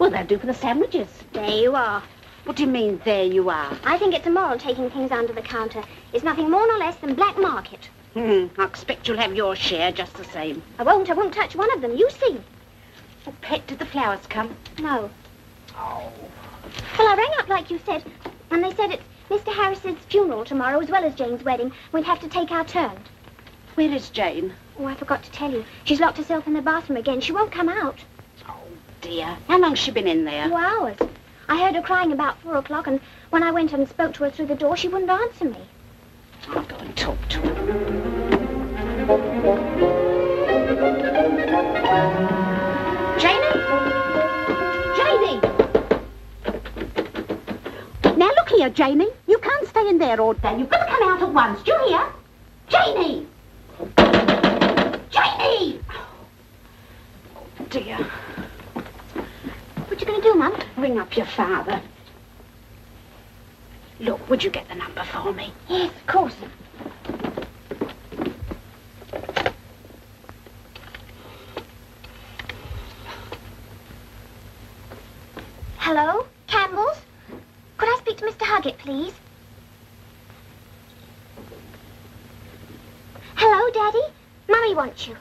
Well, they'll do for the sandwiches. There you are. What do you mean, there you are? I think it's immoral taking things under the counter. It's nothing more nor less than black market. Hmm, I expect you'll have your share just the same. I won't, I won't touch one of them, you see. Oh, Pet, did the flowers come? No. Oh. Well, I rang up like you said, and they said it's Mister Harris's funeral tomorrow as well as Jane's wedding. We'd have to take our turn. Where is Jane? Oh, I forgot to tell you. She's locked herself in the bathroom again. She won't come out. Oh, dear. How long's she been in there? Two hours. I heard her crying about four o'clock, and when I went and spoke to her through the door, she wouldn't answer me. I'll go and talk to her. Janie! Janie! Now look here, Janie. You can't stay in there all day. You've got to come out at once. Do you hear? Janie! Janie! Oh, dear. What you going to do, Mum? Ring up your father. Look, would you get the number for me? Yes, of course. Hello? Campbell's? Could I speak to Mister Huggett, please? Hello, Daddy? Mummy wants you.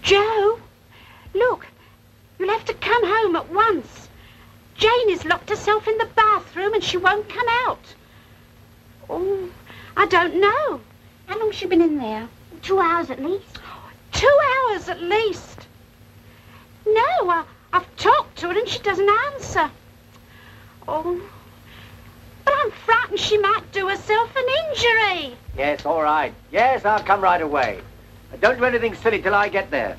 Joe, look, you'll have to come home at once. Jane has locked herself in the bathroom and she won't come out. Oh, I don't know. How long's she been in there? Two hours at least. Two hours at least. No, I, I've talked to her and she doesn't answer. Oh, but I'm frightened she might do herself an injury. Yes, all right. Yes, I'll come right away. Don't do anything silly till I get there.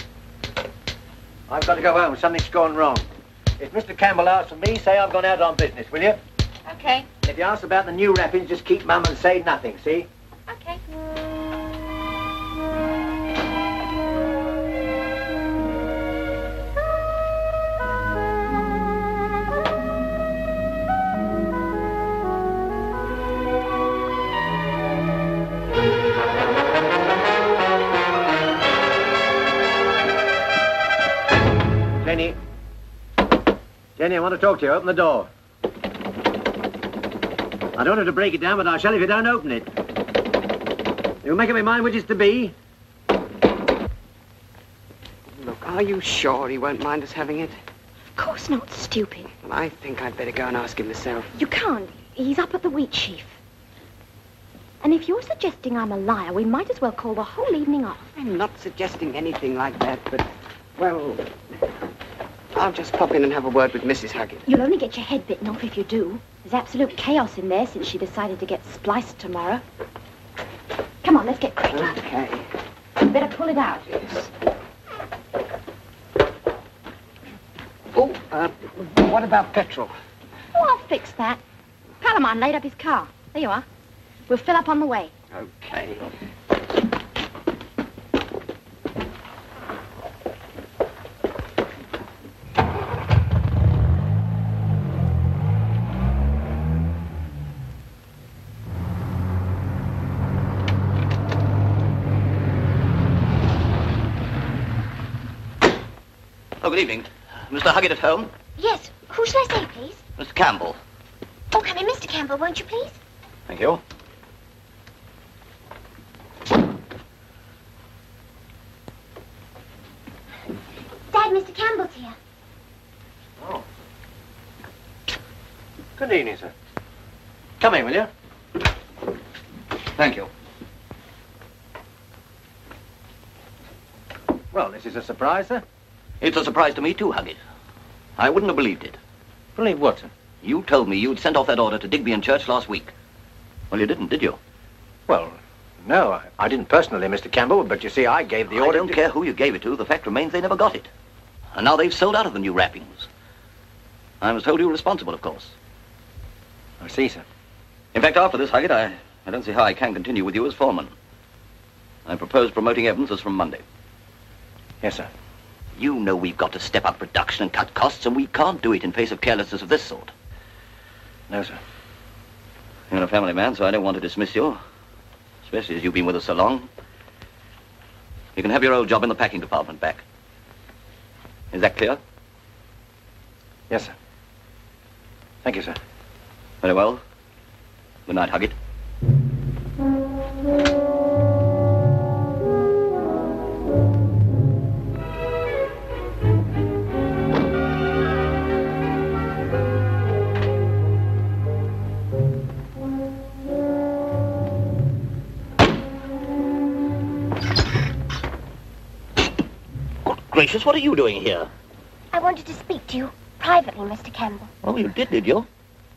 I've got to go home. Something's gone wrong. If Mister Campbell asks for me, say I've gone out on business, will you? Okay. If he asks about the new wrappings, just keep mum and say nothing, see? Okay. Jenny. Jenny, I want to talk to you. Open the door. I don't have to break it down, but I shall if you don't open it. You'll make up your mind which is to be. Look, are you sure he won't mind us having it? Of course not, stupid. Well, I think I'd better go and ask him myself. You can't. He's up at the Wheat Sheaf. And if you're suggesting I'm a liar, we might as well call the whole evening off. I'm not suggesting anything like that, but, well, I'll just pop in and have a word with Missus Huggett. You'll only get your head bitten off if you do. There's absolute chaos in there since she decided to get spliced tomorrow. Come on, let's get quick. Okay. You'd better pull it out. Yes. Oh, uh, what about petrol? Oh, I'll fix that. Pal of mine laid up his car. There you are. We'll fill up on the way. Okay. Oh, good evening. Mister Huggett at home? Yes. Who shall I say, please? Mister Campbell. Oh, come in, Mister Campbell, won't you, please? Thank you. Dad, Mister Campbell's here. Oh. Good evening, sir. Come in, will you? Thank you. Well, this is a surprise, sir. It's a surprise to me, too, Huggett. I wouldn't have believed it. Believe what, sir? You told me you'd sent off that order to Digby and Church last week. Well, you didn't, did you? Well, no, I, I didn't personally, Mister Campbell, but you see, I gave the order. I don't care who you gave it to. The fact remains they never got it. And now they've sold out of the new wrappings. I must hold you responsible, of course. I see, sir. In fact, after this, Huggett, I, I don't see how I can continue with you as foreman. I propose promoting Evans as from Monday. Yes, sir. You know we've got to step up production and cut costs, and we can't do it in face of carelessness of this sort. No, sir. You're a family man, so I don't want to dismiss you, especially as you've been with us so long. You can have your old job in the packing department back. Is that clear? Yes, sir. Thank you, sir. Very well. Good night, Huggett. gracious, what are you doing here? I wanted to speak to you privately, Mister Campbell. Oh, you did, did you?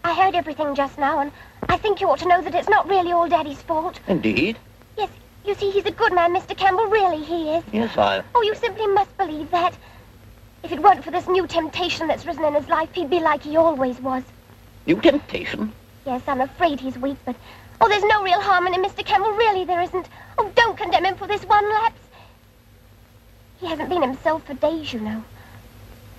I heard everything just now, and I think you ought to know that it's not really all Daddy's fault. Indeed? Yes, you see, he's a good man, Mister Campbell, really he is. Yes, I... Oh, you simply must believe that. If it weren't for this new temptation that's risen in his life, he'd be like he always was. New temptation? Yes, I'm afraid he's weak, but... Oh, there's no real harm in him, Mister Campbell, really there isn't. Oh, don't condemn him for this one lapse. He hasn't been himself for days, you know.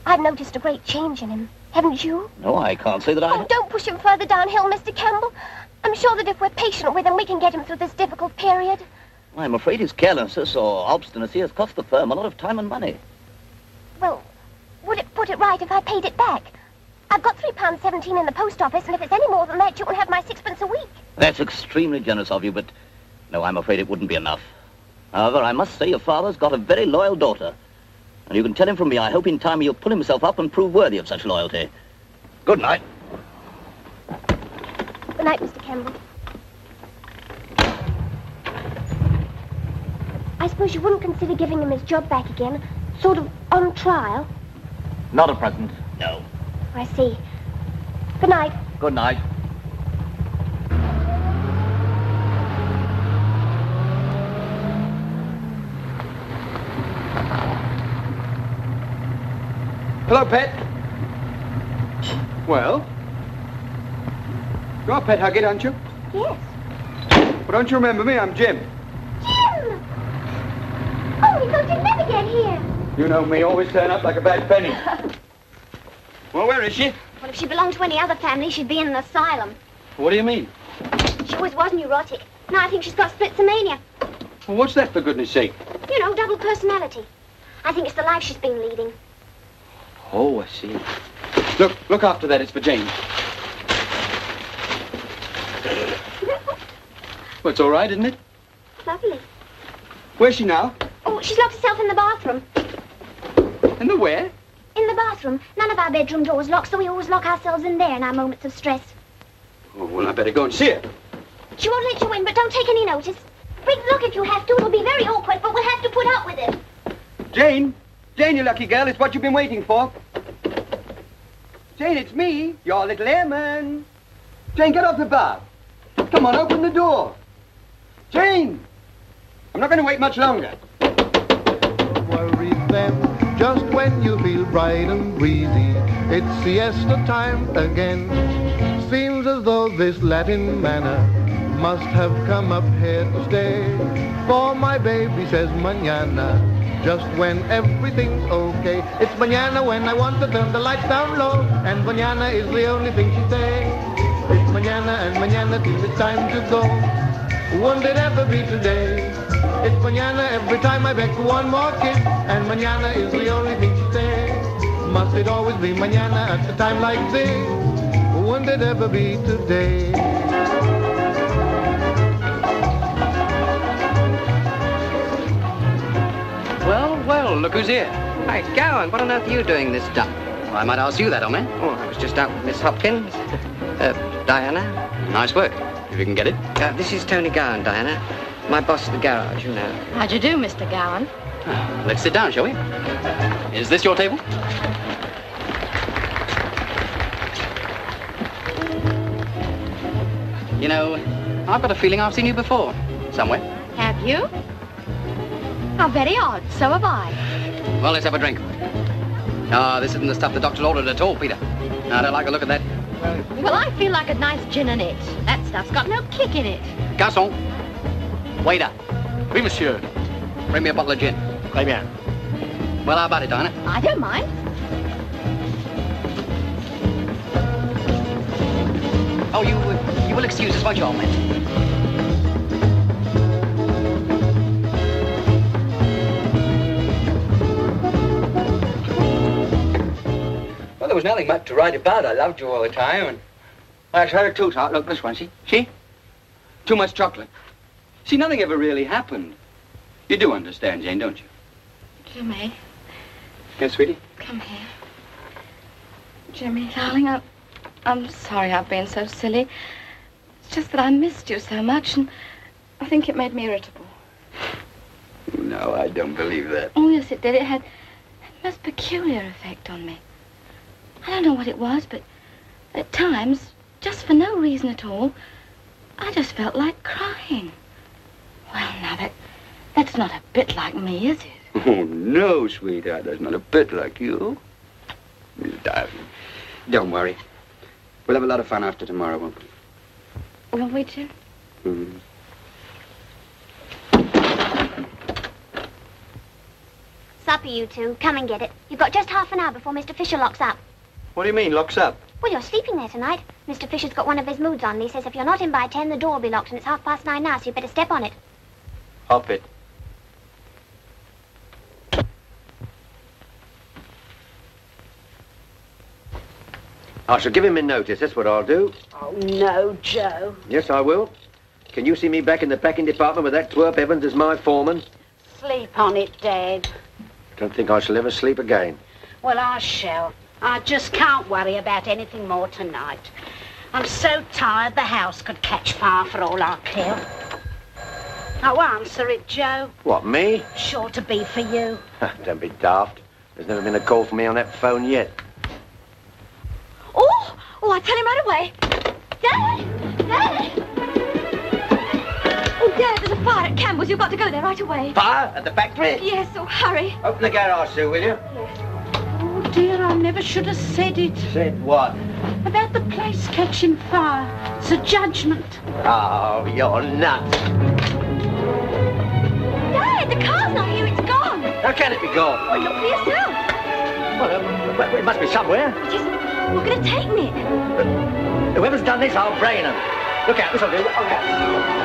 I've noticed a great change in him, haven't you? No, I can't say that I... Oh, don't push him further downhill, Mr. Campbell. I'm sure that if we're patient with him, we can get him through this difficult period. I'm afraid his carelessness or obstinacy has cost the firm a lot of time and money. Well, would it put it right if I paid it back? I've got three pounds seventeen in the post office, and if it's any more than that, you can have my sixpence a week. That's extremely generous of you, but no, I'm afraid it wouldn't be enough. However, I must say your father's got a very loyal daughter. And you can tell him from me, I hope in time he'll pull himself up and prove worthy of such loyalty. Good night. Good night, Mister Campbell. I suppose you wouldn't consider giving him his job back again, sort of on trial? Not at present, no. I see. Good night. Good night. Hello, Pet. Well? You're Pet Huggett, aren't you? Yes. Well, don't you remember me? I'm Jim. Jim! Oh, we thought you'd never get here. You know me, always turn up like a bad penny. Well, where is she? Well, if she belonged to any other family, she'd be in an asylum. What do you mean? She always was neurotic. Now I think she's got schizophrenenia. Well, what's that, for goodness sake? You know, double personality. I think it's the life she's been leading. Oh, I see. Look, look after that. It's for Jane. Well, it's all right, isn't it? Lovely. Where's she now? Oh, she's locked herself in the bathroom. In the where? In the bathroom. None of our bedroom doors lock, so we always lock ourselves in there in our moments of stress. Oh, well, I better go and see her. She won't let you in, but don't take any notice. Bring the lock if you have to. It'll be very awkward, but we'll have to put up with it. Jane! Jane, you lucky girl, it's what you've been waiting for. Jane, it's me, your little airman. Jane, get off the bar. Come on, open the door. Jane! I'm not going to wait much longer. Don't worry them, just when you feel bright and breezy, it's siesta time again. Seems as though this Latin manor must have come up here to stay. For my baby says mañana. Just when everything's okay. It's mañana when I want to turn the lights down low. And mañana is the only thing she says. It's mañana and mañana till it's time to go. Won't it ever be today? It's mañana every time I beg for one more kiss. And mañana is the only thing she says. Must it always be mañana at a time like this? Won't it ever be today? Well, well, look who's here. Hi, Gowan, what on earth are you doing this dump? Well, I might ask you that, old man. Oh, I was just out with Miss Hopkins. Uh, Diana. Nice work, if you can get it. Uh, this is Tony Gowan, Diana. My boss at the garage, you know. How do you do, Mister Gowan? Oh, let's sit down, shall we? Is this your table? You know, I've got a feeling I've seen you before, somewhere. Have you? How very odd. So have I. Well, let's have a drink. Ah, oh, this isn't the stuff the doctor ordered at all, Peter. No, I don't like the look of that. Well, I feel like a nice gin and it. That stuff's got no kick in it. Garçon. Waiter. Oui, monsieur. Bring me a bottle of gin. Très bien. Well, how about it, Diana? I don't mind. Oh, you, uh, you will excuse us, won't you, old man? There was nothing much to write about. I loved you all the time, and that's her too. Look, this one, see? See? Too much chocolate. See, nothing ever really happened. You do understand, Jane, don't you? Jimmy. Yes, sweetie? Come here. Jimmy, darling, I, I'm sorry I've been so silly. It's just that I missed you so much, and I think it made me irritable. No, I don't believe that. Oh, yes, it did. It had... most peculiar effect on me. I don't know what it was, but at times, just for no reason at all, I just felt like crying. Well, now, that, that's not a bit like me, is it? Oh, no, sweetheart, that's not a bit like you. Darling, don't worry. We'll have a lot of fun after tomorrow, won't we? Won't we, Jim? Mm-hmm. Supper, you two. Come and get it. You've got just half an hour before Mister Fisher locks up. What do you mean, locks up? Well, you're sleeping there tonight. Mister Fisher's got one of his moods on. He says if you're not in by ten, the door will be locked, and it's half past nine now, so you better step on it. Hop it. I shall give him a notice. That's what I'll do. Oh, no, Joe. Yes, I will. Can you see me back in the packing department with that twerp Evans as my foreman? Sleep on it, Dad. Don't think I shall ever sleep again. Well, I shall. I just can't worry about anything more tonight. I'm so tired the house could catch fire for all I care. Oh, answer it, Joe. What, me? Sure to be for you. Don't be daft. There's never been a call for me on that phone yet. Oh! Oh, I'll tell him right away. Dad! Dad! Oh, Dad, there's a fire at Campbell's. You've got to go there right away. Fire? At the factory? Yes, oh, hurry. Open the garage, Sue, will you? Yes. Oh, dear, I never should have said it. Said what? About the place catching fire. It's a judgment. Oh, you're nuts. Dad, the car's not here. It's gone. How can it be gone? Well, look for yourself. Well, um, it must be somewhere. It isn't. We're going to take Nick. But whoever's done this, I'll brain him. Look out, this'll do. Look out.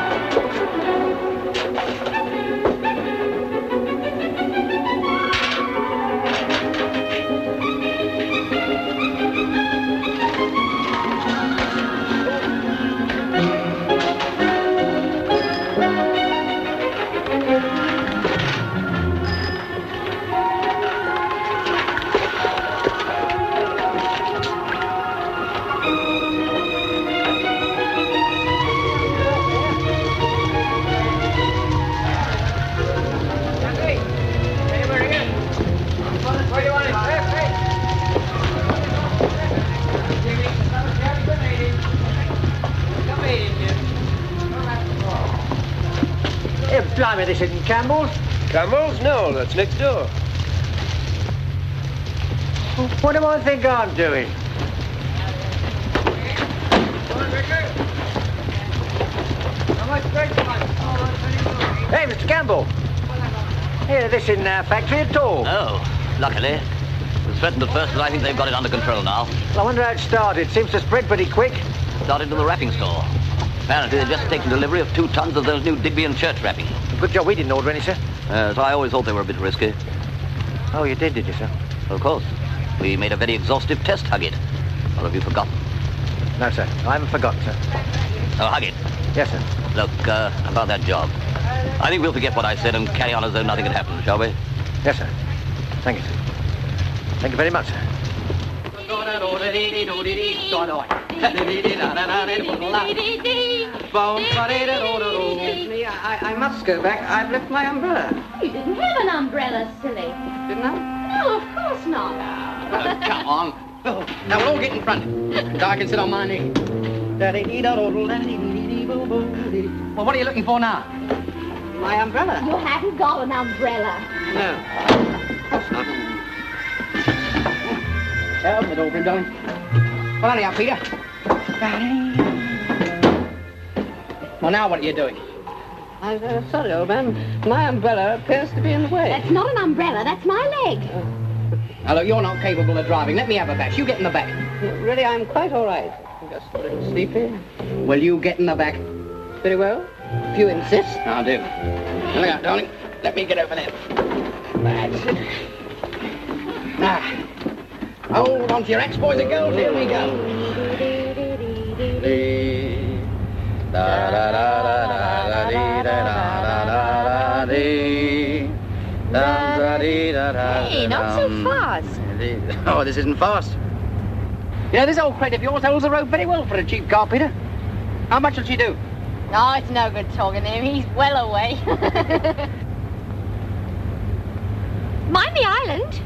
Blimey, this isn't Campbell's. Campbell's? No, that's next door. What do I think I'm doing? Hey, Mister Campbell. Yeah, this isn't our factory at all. No, luckily. It was threatened at first, but I think they've got it under control now. Well, I wonder how it started. Seems to spread pretty quick. Started to the wrapping store. Apparently, they've just taken delivery of two tons of those new Digby and Church wrappings. Good job we didn't order any, sir. Uh, so I always thought they were a bit risky. Oh, you did, did you, sir? Of course. We made a very exhaustive test hug it. Or have you forgotten? No, sir. I haven't forgotten, sir. Oh, hug it. Yes, sir. Look, uh, about that job. I think we'll forget what I said and carry on as though nothing had happened, shall we? Yes, sir. Thank you, sir. Thank you very much, sir. I, I must go back. I've left my umbrella. You didn't have an umbrella, silly. Didn't I? No, of course not. Oh, come on. Oh, now we'll all get in front. And I can sit on my knee. Well, what are you looking for now? My umbrella. You haven't got an umbrella. No. Of course not. Open the door, Brim, darling. Well, hurry up, Peter. Well, now what are you doing? I'm uh, sorry, old man. My umbrella appears to be in the way. That's not an umbrella. That's my leg. Uh, now, look, you're not capable of driving. Let me have a bath. You get in the back. Really, I'm quite all right. I'm just a little sleepy. Well, you get in the back. Very well. If you insist. I'll do. Now, look out, darling. Let me get over there. That's it. Ah. Hold on to your axe, boys and girls. Here we go. Da da da da da da da da da. Hey, not so fast. Oh, this isn't fast. You know, this old crate of yours holds the road very well for a cheap car, Peter. How much will she do? Oh, it's no good talking to him. He's well away. Mind the island.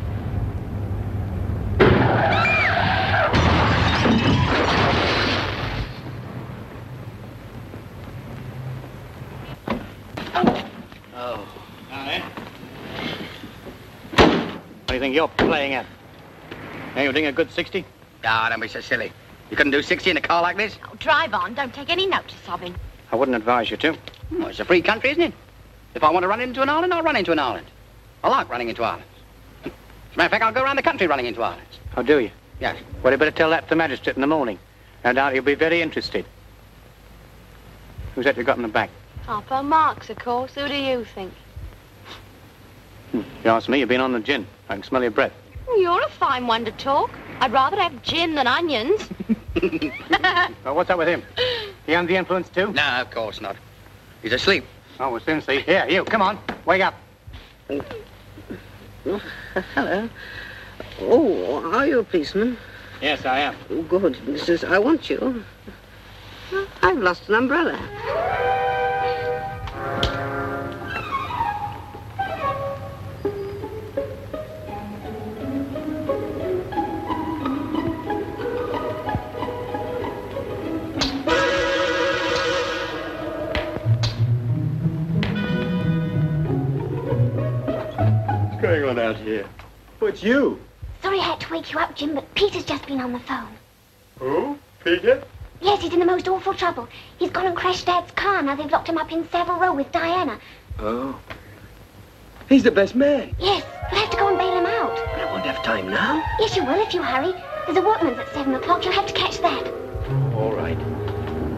What do you think you're playing at? Hey, you're doing a good sixty? Ah, oh, don't be so silly. You couldn't do sixty in a car like this? Oh, drive on. Don't take any notice of him. I wouldn't advise you to. Well, it's a free country, isn't it? If I want to run into an island, I'll run into an island. I like running into islands. As a matter of fact, I'll go around the country running into islands. Oh, do you? Yes. Well, you better tell that to the magistrate in the morning. No doubt he'll be very interested. Who's that you got in the back? Harpo Marx, of course. Who do you think? Hmm. You ask me, you've been on the gin. I can smell your breath. You're a fine one to talk. I'd rather have gin than onions. Well, what's up with him? He under the influence too? No, of course not. He's asleep. Oh, we'll soon see. Here, you, come on. Wake up. Oh, hello. Oh, are you a policeman? Yes, I am. Oh, good, Missus I want you. I've lost an umbrella. What's going on out here? Oh, it's you. Sorry I had to wake you up, Jim, but Peter's just been on the phone. Who? Peter? Yes, he's in the most awful trouble. He's gone and crashed Dad's car. Now they've locked him up in Savile Row with Diana. Oh. He's the best man. Yes, we'll have to go and bail him out. But I won't have time now. Yes, you will if you hurry. There's a workman's at seven o'clock. You'll have to catch that. All right.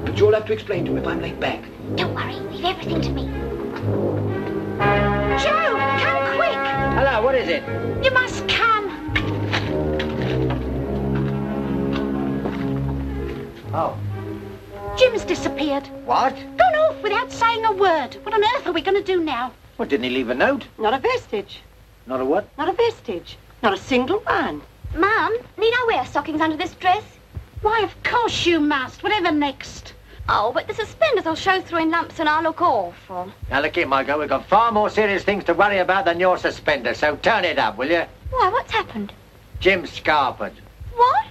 But you'll have to explain to him if I'm late back. Don't worry. Leave everything to me. Joe, come quick. Hello, what is it? You must come. Oh. Jim's disappeared. What? Gone off without saying a word. What on earth are we going to do now? Well, didn't he leave a note? Not a vestige. Not a what? Not a vestige. Not a single one. Mum, need I wear stockings under this dress? Why, of course you must. Whatever next. Oh, but the suspenders will show through in lumps and I'll look awful. Now, look here, Margot. We've got far more serious things to worry about than your suspender, so turn it up, will you? Why, what's happened? Jim Scarford. What?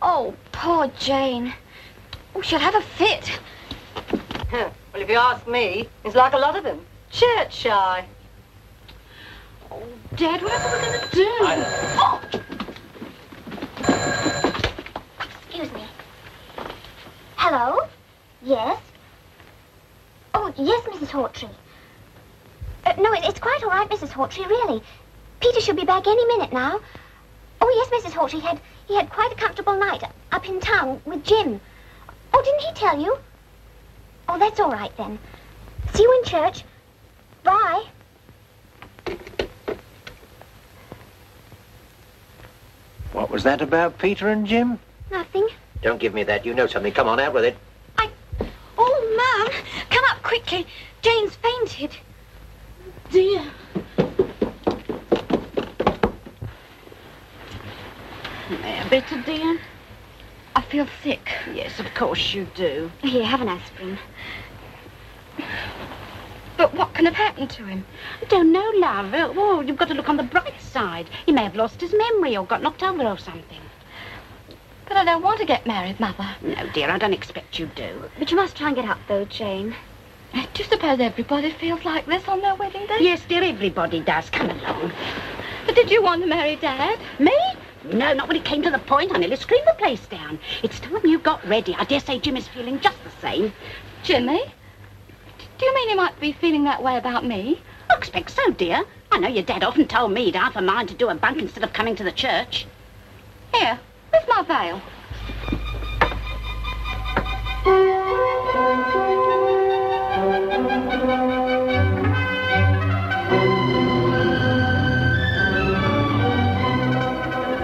Oh, poor Jane. Oh, she'll have a fit. Well, if you ask me, it's like a lot of them. Church shy. Oh, Dad, what are we going to do? Oh! Excuse me. Hello? Yes? Oh, yes, Missus Hawtrey. Uh, no, it, it's quite all right, Missus Hawtrey, really. Peter should be back any minute now. Oh, yes, Missus Hawtrey, he had, he had quite a comfortable night up in town with Jim. Oh, didn't he tell you? Oh, that's all right, then. See you in church. Bye. What was that about Peter and Jim? Nothing. Don't give me that. You know something. Come on, out with it. I... Oh, Mum, come up quickly. Jane's fainted. Dear... Better, dear? I feel sick. Yes, of course you do. Here, have an aspirin. But what can have happened to him? I don't know, love. Oh, you've got to look on the bright side. He may have lost his memory or got knocked over or something. But I don't want to get married, Mother. No, dear, I don't expect you do. But you must try and get up, though, Jane. Do you suppose everybody feels like this on their wedding day? Yes, dear, everybody does. Come along. But did you want to marry Dad? Me? No, not when it came to the point. I nearly screamed the place down. It's time you got ready. I dare say Jim is feeling just the same. Jimmy? Do you mean he might be feeling that way about me? I expect so, dear. I know your dad often told me he'd half a mind to do a bunk instead of coming to the church. Here, where's my veil?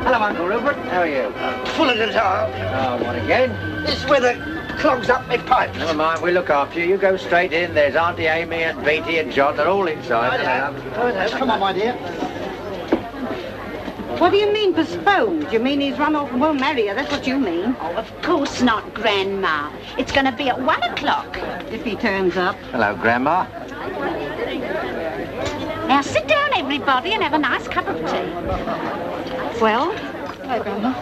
Hello, Uncle Rupert. How are you? Uh, full of desire. Oh, what again? This weather clogs up my pipes. Never mind, we look after you. You go straight in. There's Auntie Amy and Beatty and John. They're all inside. Oh, no. Come on, my dear. What do you mean, postponed? You mean he's run off and won't marry her? That's what you mean. Oh, of course not, Grandma. It's going to be at one o'clock. If he turns up. Hello, Grandma. Now, sit down, everybody, and have a nice cup of tea. Well? Hello, Grandma.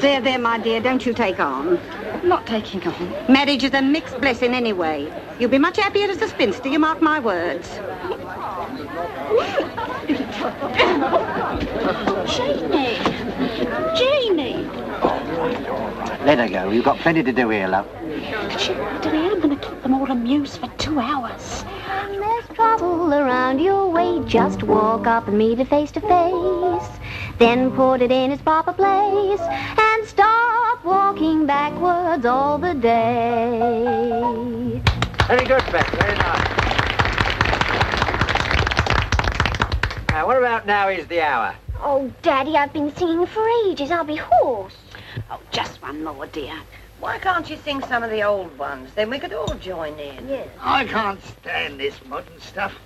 There, there, my dear, don't you take on. not taking her home. Marriage is a mixed blessing anyway. You'll be much happier as a spinster, you mark my words. Jeannie! Jeannie! All right, let her go. You've got plenty to do here, love. Today I'm going to keep them all amused for two hours. When there's trouble around your way, just walk up and meet it face to face. Then put it in its proper place and stop walking backwards all the day. Very good, Beth. Very nice. Now, what about now is the hour? Oh, Daddy, I've been singing for ages. I'll be hoarse. Oh, just one more, dear. Why can't you sing some of the old ones? Then we could all join in. Yes. I can't stand this modern stuff.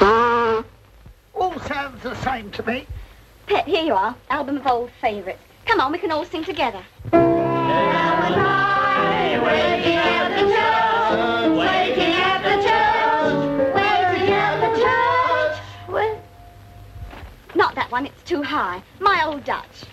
All sounds the same to me. Pet, here you are. Album of old favourites. Come on, we can all sing together. Not that one, it's too high. My old Dutch.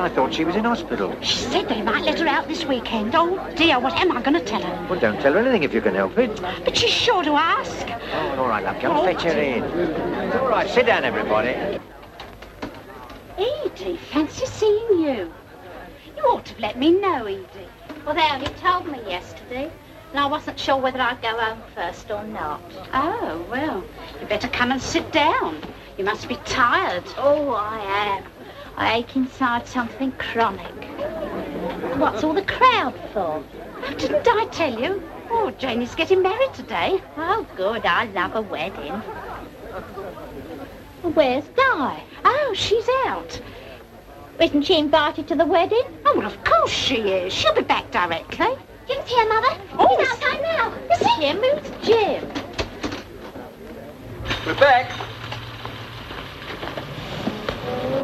I thought she was in hospital. She said they might let her out this weekend. Oh, dear, what am I going to tell her? Well, don't tell her anything if you can help it. But she's sure to ask. Oh, all right, love, come oh, fetch her in. All right, sit down, everybody. Edie, fancy seeing you. You ought to have let me know, Edie. Well, they only told me yesterday, and I wasn't sure whether I'd go home first or not. Oh, well, you better come and sit down. You must be tired. Oh, I am. I ache inside something chronic. What's all the crowd for? Oh, didn't I tell you? Oh, Janie's getting married today. Oh, good, I love a wedding. Where's Di? Oh, she's out. Isn't she invited to the wedding? Oh, well, of course she is. She'll be back directly. You can see her, Mother. Oh, it's outside now. You see him? It's Jim. We're back.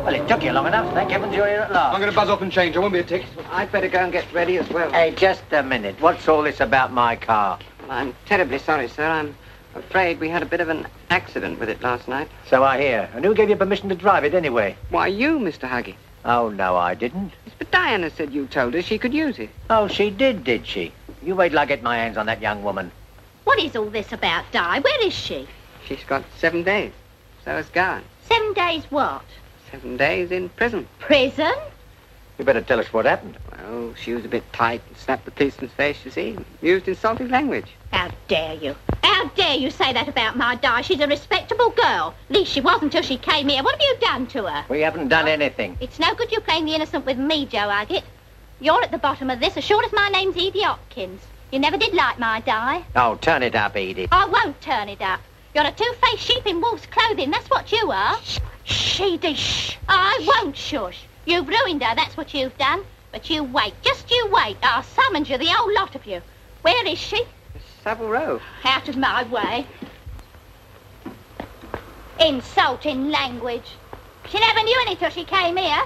Well, it took you long enough. Thank heavens you're here at last. I'm going to buzz off and change. I won't be a tick. I'd better go and get ready as well. Hey, just a minute. What's all this about my car? Well, I'm terribly sorry, sir. I'm afraid we had a bit of an accident with it last night. So I hear. And who gave you permission to drive it, anyway? Why, you, Mister Huggy. Oh, no, I didn't. Yes, but Diana said you told her she could use it. Oh, she did, did she? You wait till I get my hands on that young woman. What is all this about, Di? Where is she? She's got seven days. So it's gone. Seven days what? Seven days in prison. Prison? You better tell us what happened. Well, she was a bit tight and slapped the policeman's face, you see. Used insulting language. How dare you? How dare you say that about my Di? She's a respectable girl. At least she wasn't till she came here. What have you done to her? We haven't done anything. It's no good you playing the innocent with me, Joe Huggett. You're at the bottom of this, as sure as my name's Edie Hopkins. You never did like my Di. Oh, turn it up, Edie. I won't turn it up. You're a two-faced sheep in wolf's clothing. That's what you are. She did. Shh. I won't shush. You've ruined her, that's what you've done. But you wait, just you wait. I'll summons you, the whole lot of you. Where is she? Savile Row. Out of my way. Insulting language. She never knew any till she came here.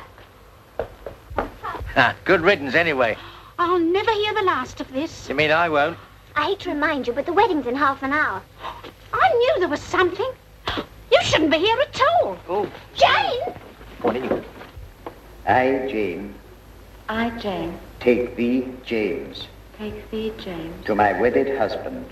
Ah, good riddance anyway. I'll never hear the last of this. You mean I won't? I hate to remind you, but the wedding's in half an hour. I knew there was something. You shouldn't be here at all. Oh. Jane! Morning, you. I, Jane. I, Jane. Take thee, James. Take thee, James. To my wedded husband.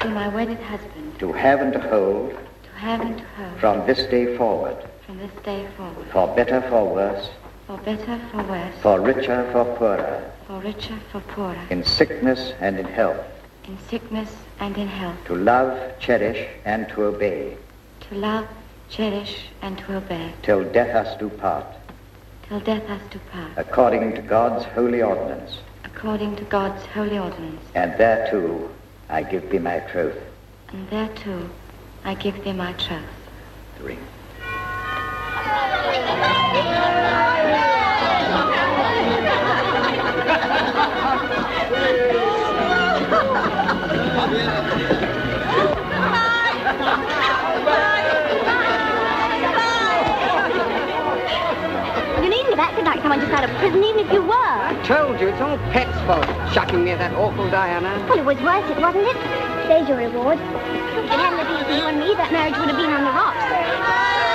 To my wedded husband. To have and to hold. To have and to hold. From this day forward. From this day forward. For better, for worse. For better, for worse. For richer, for poorer. For richer, for poorer. In sickness and in health. In sickness and in health. To love, cherish, and to obey. To love, cherish, and to obey. Till death us do part. Till death us do part. According to God's holy ordinance. According to God's holy ordinance. And thereto I give thee my troth. And thereto I give thee my troth. The ring. You're leading it acted like someone just out of prison, even if you were. I told you, it's all Pet's fault, chucking me at that awful Diana. Well, it was worth it, wasn't it? There's your reward. If it hadn't been for you and me, that marriage would have been on the rocks.